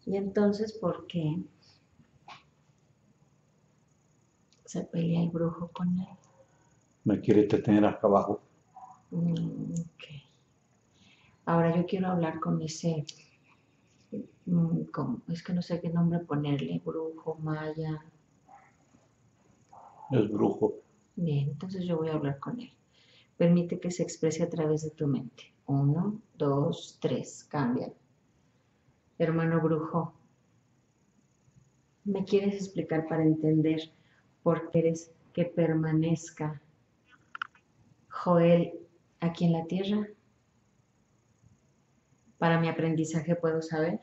Y entonces, ¿por qué se pelea el brujo con él? Me quiere tener acá abajo. Mm, ok. Ahora yo quiero hablar con ese... Con, es que no sé qué nombre ponerle. Brujo, maya... Es brujo. Bien, entonces yo voy a hablar con él. Permite que se exprese a través de tu mente. Uno, dos, tres, cambia. Hermano brujo, ¿me quieres explicar para entender por qué eres que permanezca Joel aquí en la tierra? Para mi aprendizaje puedo saber.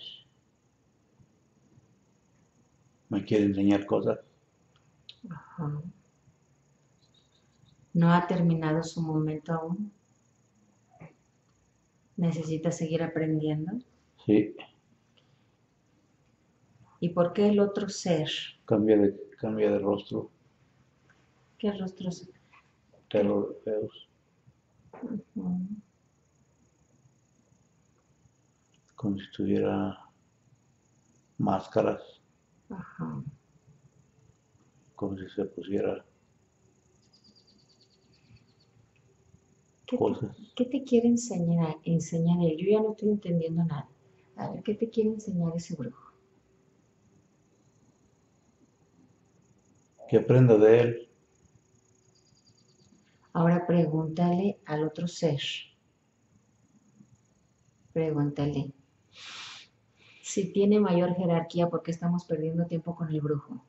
¿Me quiere enseñar cosas? Ajá. ¿No ha terminado su momento aún? ¿Necesitas seguir aprendiendo? Sí. ¿Y por qué el otro ser? Cambia de, cambia de rostro. ¿Qué rostro? Terror, feos. Uh-huh. Como si tuviera máscaras. Ajá. Como si se pusiera... ¿Qué te, ¿Qué te quiere enseñar, enseñar él? Yo ya no estoy entendiendo nada. A ver, ¿qué te quiere enseñar ese brujo? Que aprenda de él. Ahora pregúntale al otro ser. Pregúntale. Si tiene mayor jerarquía, ¿por qué estamos perdiendo tiempo con el brujo?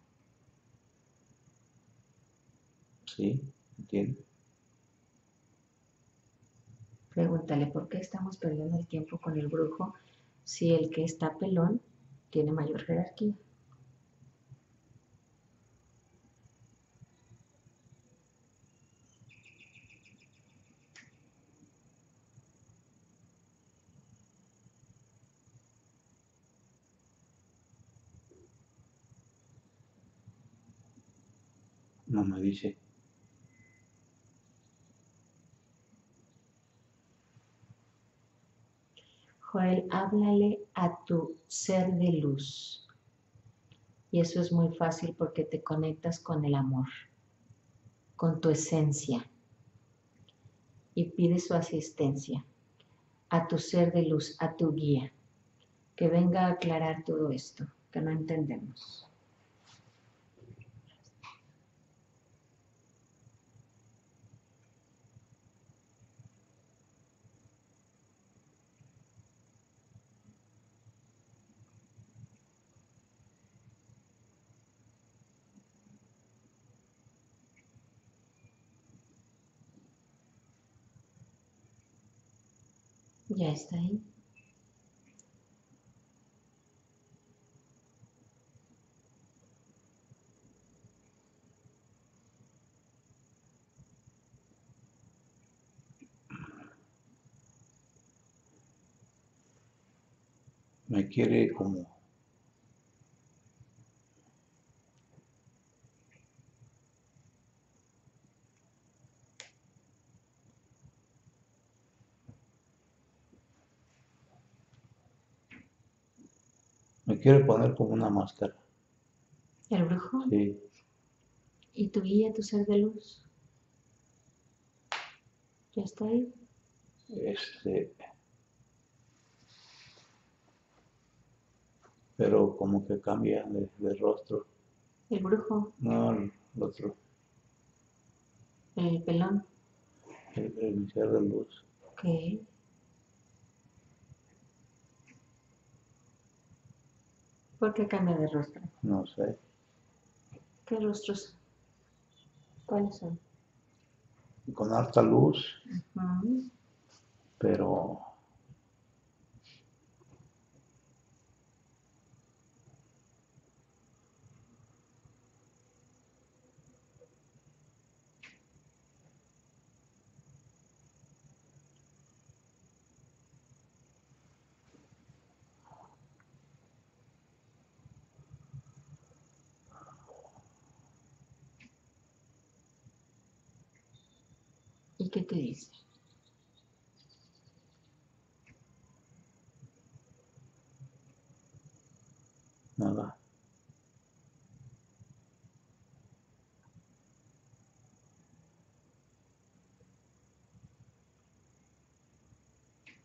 Sí, entiendo. Pregúntale, ¿por qué estamos perdiendo el tiempo con el brujo si el que está pelón tiene mayor jerarquía? mamá dice. Joel, háblale a tu ser de luz. Y eso es muy fácil porque te conectas con el amor, con tu esencia. Y pide su asistencia a tu ser de luz, a tu guía, que venga a aclarar todo esto que no entendemos. Ya está ahí. Me quiere como... Me quiere poner como una máscara. ¿El brujo? Sí. ¿Y tu guía, tu ser de luz? ¿Ya está ahí? Este... Pero como que cambia de, de rostro. ¿El brujo? No, el otro. ¿El pelón? El, el ser de luz. Ok. ¿Por qué cambia de rostro? No sé. ¿Qué rostros? ¿Cuáles son? Con harta luz, uh-huh. Pero... ¿Y qué te dice? Nada.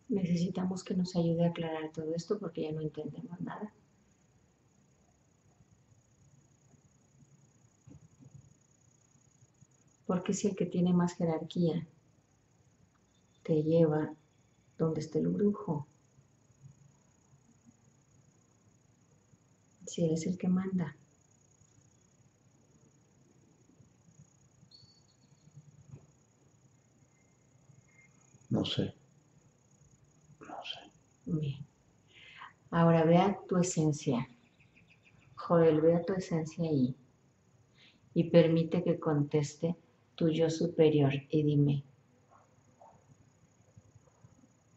Necesitamos que nos ayude a aclarar todo esto porque ya no entendemos nada. Porque si el que tiene más jerarquía te lleva donde esté el brujo, si eres el que manda. No sé, no sé. Bien. Ahora vea tu esencia. Joel, vea tu esencia ahí y permite que conteste tu yo superior, y dime,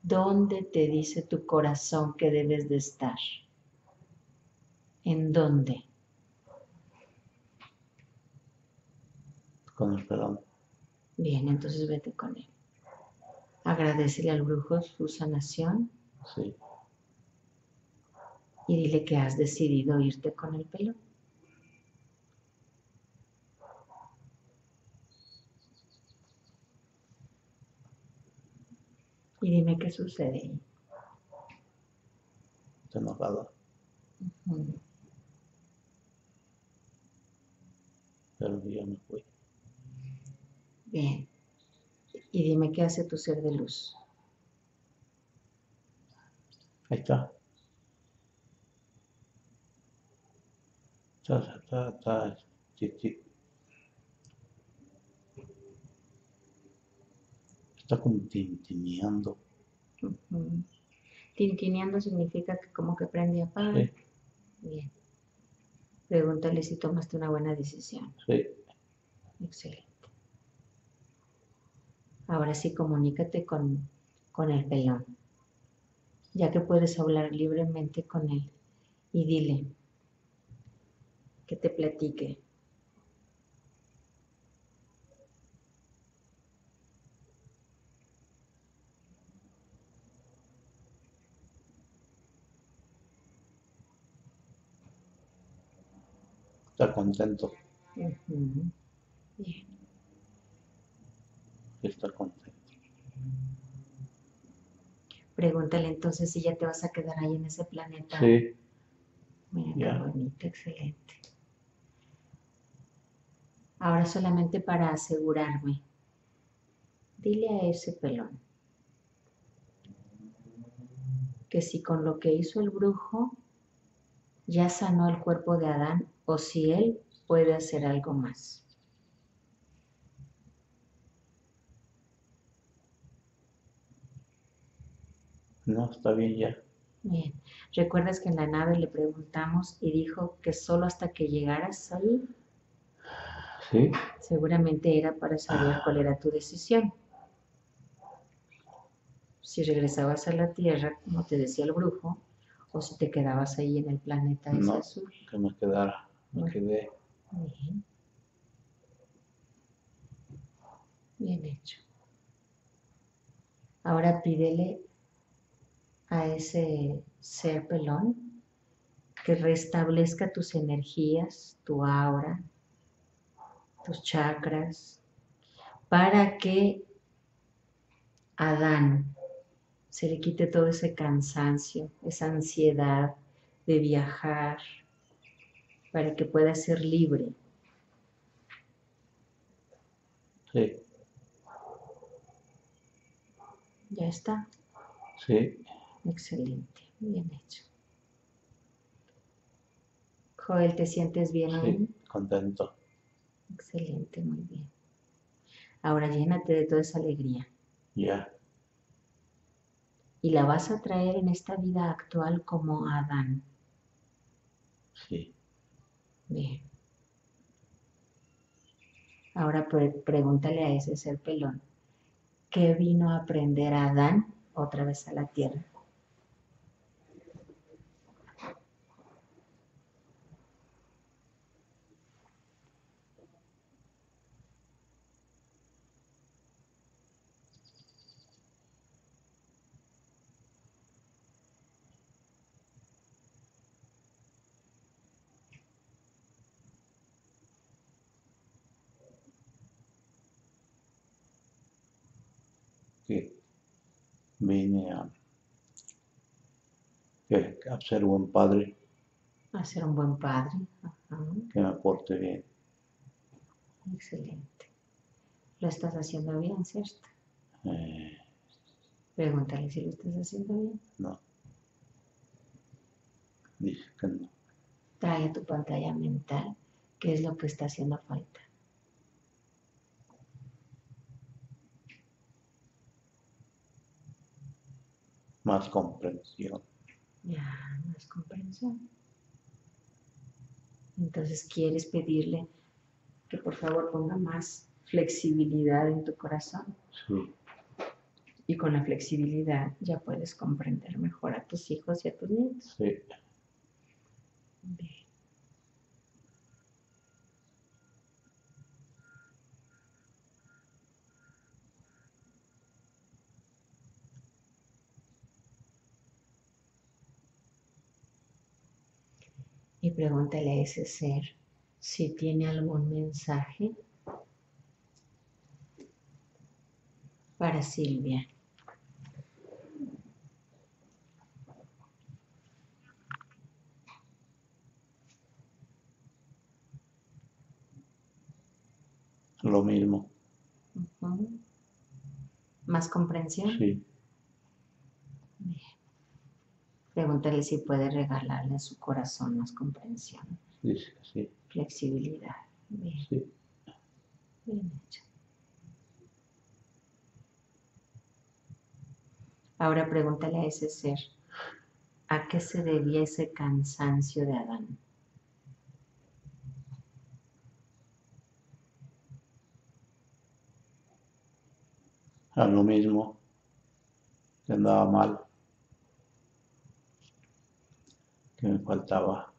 ¿dónde te dice tu corazón que debes de estar? ¿En dónde? Con el perdón. Bien, entonces vete con él. Agradecele al brujo su sanación. Sí. Y dile que has decidido irte con el pelo. Y dime qué sucede ahí. Está enojado. Uh-huh. Pero yo me fui. Bien. Y dime qué hace tu ser de luz. Ahí está. Está, está, está. Está como tintineando. Uh-huh. Tintineando significa que como que prende y apaga. Sí. Bien. Pregúntale si tomaste una buena decisión. Sí. Excelente. Ahora sí, comunícate con, con el pelón. Ya que puedes hablar libremente con él. Y dile que te platique estar contento. Uh-huh. Bien. Estar contento. Pregúntale entonces si ya te vas a quedar ahí en ese planeta. Sí. Mira, yeah. Qué bonito, excelente. Ahora solamente para asegurarme, dile a ese pelón que si con lo que hizo el brujo ya sanó el cuerpo de Adán o si él puede hacer algo más. No, está bien ya. Bien. ¿Recuerdas que en la nave le preguntamos y dijo que solo hasta que llegaras ahí? Sí. Seguramente era para saber cuál era tu decisión. Si regresabas a la Tierra, como te decía el brujo, o si te quedabas ahí en el planeta ese no, azul. No, que me quedara. Me bueno. quedé. Bien. Bien hecho. Ahora pídele a ese ser pelón que restablezca tus energías, tu aura, tus chakras, para que a Adán se le quite todo ese cansancio, esa ansiedad de viajar, para que pueda ser libre. Sí. ¿Ya está? Sí. Excelente, bien hecho. Joel, ¿te sientes bien? Sí, contento. Excelente, muy bien. Ahora llénate de toda esa alegría. Ya. Yeah. Y la vas a traer en esta vida actual como Adán. Sí. Bien. Ahora pre pregúntale a ese ser pelón, ¿qué vino a aprender a Adán otra vez a la Tierra? Vine a, a ser buen padre. A ser un buen padre. Ajá. Que me aporte bien. Excelente. Lo estás haciendo bien, ¿cierto? Eh, Pregúntale si lo estás haciendo bien. No. Dice que no. Trae a tu pantalla mental qué es lo que está haciendo falta. Más comprensión. Ya, más comprensión. Entonces, ¿quieres pedirle que por favor ponga más flexibilidad en tu corazón? Sí. Y con la flexibilidad ya puedes comprender mejor a tus hijos y a tus nietos. Sí. Bien. Y pregúntale a ese ser si tiene algún mensaje para Silvia. Lo mismo. Uh-huh. ¿Más comprensión? Sí. Pregúntale si puede regalarle a su corazón más comprensión. Sí, sí. Flexibilidad. Bien. Sí. Bien hecho. Ahora pregúntale a ese ser, ¿a qué se debía ese cansancio de Adán? A lo mismo, que andaba mal. Que me faltaba.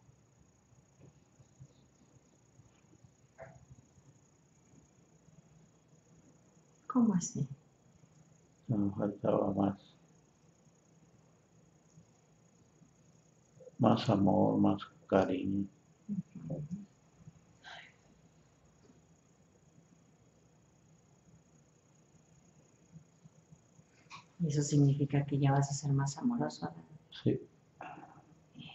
¿Cómo así? Que me faltaba más. Más amor, más cariño. Uh-huh. Eso significa que ya vas a ser más amoroso, Adán. Sí.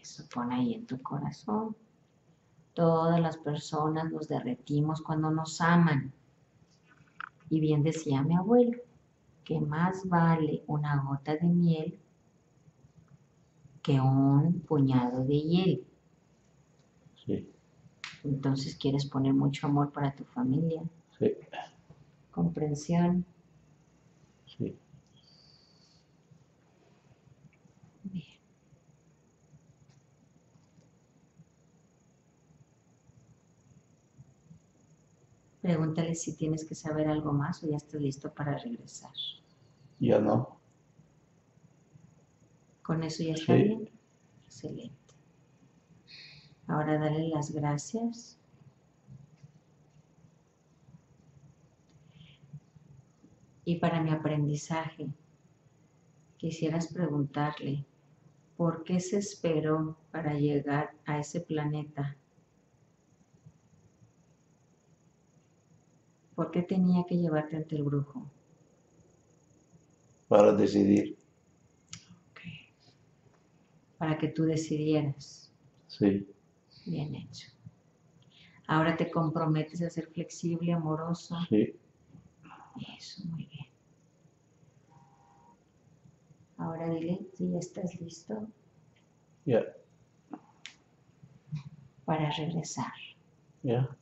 Eso, pon ahí en tu corazón. Todas las personas nos derretimos cuando nos aman. Y bien decía mi abuelo, que más vale una gota de miel que un puñado de hiel. Sí. Entonces quieres poner mucho amor para tu familia. Sí. Comprensión. Sí. Bien. Pregúntale si tienes que saber algo más o ya estás listo para regresar. Ya no. ¿Con eso ya está sí. bien? Excelente. Ahora dale las gracias. Y para mi aprendizaje, quisieras preguntarle, ¿por qué se esperó para llegar a ese planeta? ¿Por qué tenía que llevarte ante el brujo? Para decidir. Okay. Para que tú decidieras. Sí. Bien hecho. Ahora te comprometes a ser flexible, amoroso. Sí. Eso, muy bien. Ahora dile, si ya estás listo. Ya. Yeah. Para regresar. Ya. Yeah.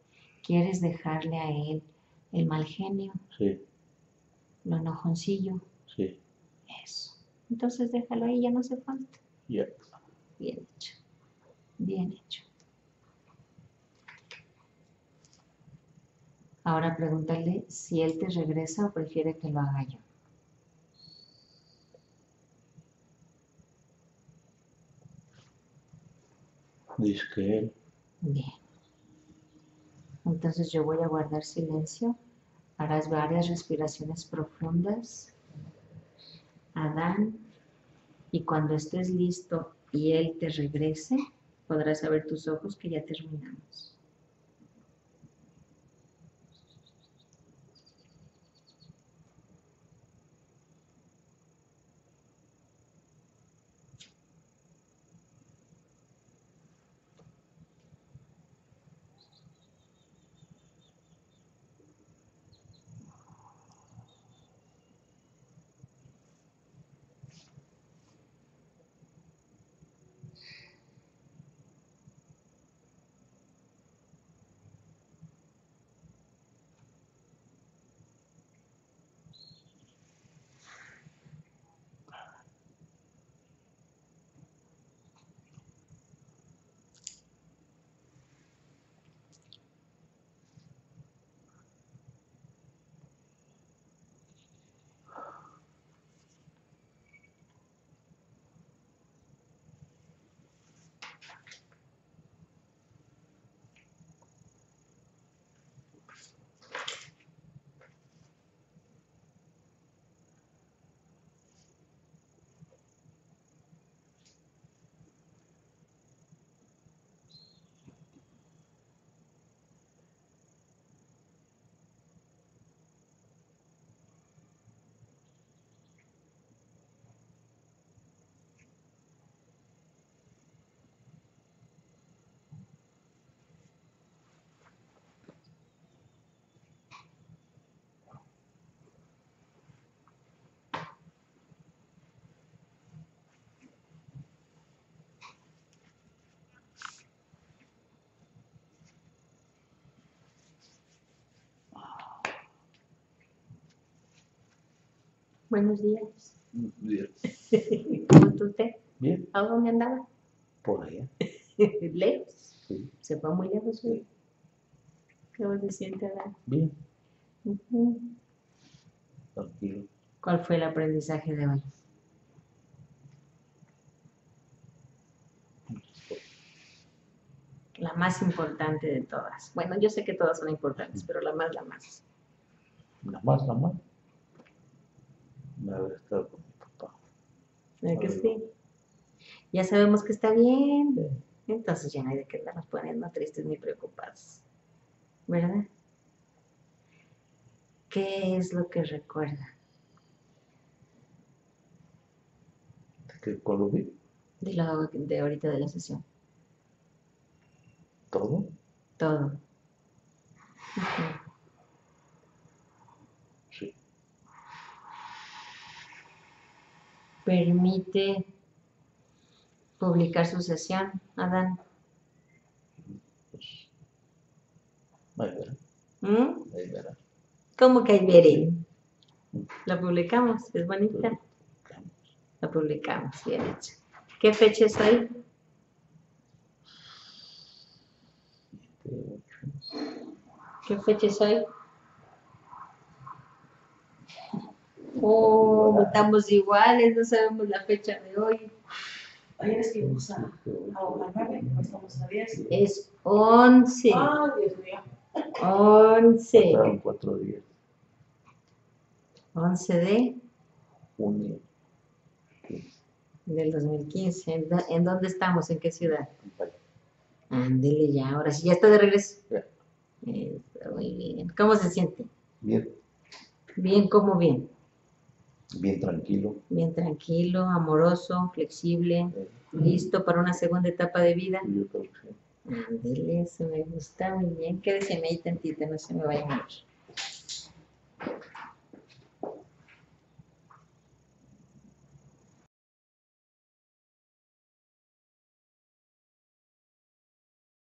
¿Quieres dejarle a él el mal genio? Sí. Lo enojoncillo. Sí. Eso. Entonces déjalo ahí, ya no hace falta. Ya. Yeah. Bien hecho. Bien hecho. Ahora pregúntale si él te regresa o prefiere que lo haga yo. Dice que él. Bien. Entonces yo voy a guardar silencio. Harás varias respiraciones profundas. Adán. Y cuando estés listo y él te regrese, podrás abrir tus ojos que ya terminamos. Buenos días. Bien. ¿Cómo está usted? Bien. ¿A dónde andaba? Por allá. ¿Lejos? Sí. ¿Se fue muy lejos? Sí. ¿Cómo se siente ahora? Bien. Uh-huh. Tranquilo. ¿Cuál fue el aprendizaje de hoy? La más importante de todas. Bueno, yo sé que todas son importantes, pero la más, la más. La más, la más. Haber estado con mi papá. ¿Verdad que sí? Ya sabemos que está bien. Sí. Entonces ya no hay de qué nos ponernos tristes ni preocupados. ¿Verdad? ¿Qué es lo que recuerda? que coloqué? De, lo, de ahorita de la sesión. ¿Todo? Todo. Okay. Sí. Permite publicar su sesión, Adán. Pues, ahí verá. ¿Mm? Ahí verá. ¿Cómo que ahí veré? La publicamos, es bonita. La publicamos, bien hecho. ¿Qué fecha es hoy? ¿Qué fecha es hoy? Oh, estamos iguales, no sabemos la fecha de hoy. Ayer estuvimos a nueve, hoy estamos a diez. Es once. Ah, Dios mío. once. Pasaron cuatro días. once de junio. Del dos mil quince. ¿En dónde estamos? ¿En qué ciudad? Ándele ya, ahora sí, ya está de regreso. Ya. Está muy bien. ¿Cómo se siente? Bien. Bien, ¿cómo bien? Bien tranquilo. Bien tranquilo, amoroso, flexible, sí. Listo para una segunda etapa de vida. Sí, yo creo que sí. Ándele, eso me gusta, muy bien. Quédese ahí tantito, no se me vaya mucho.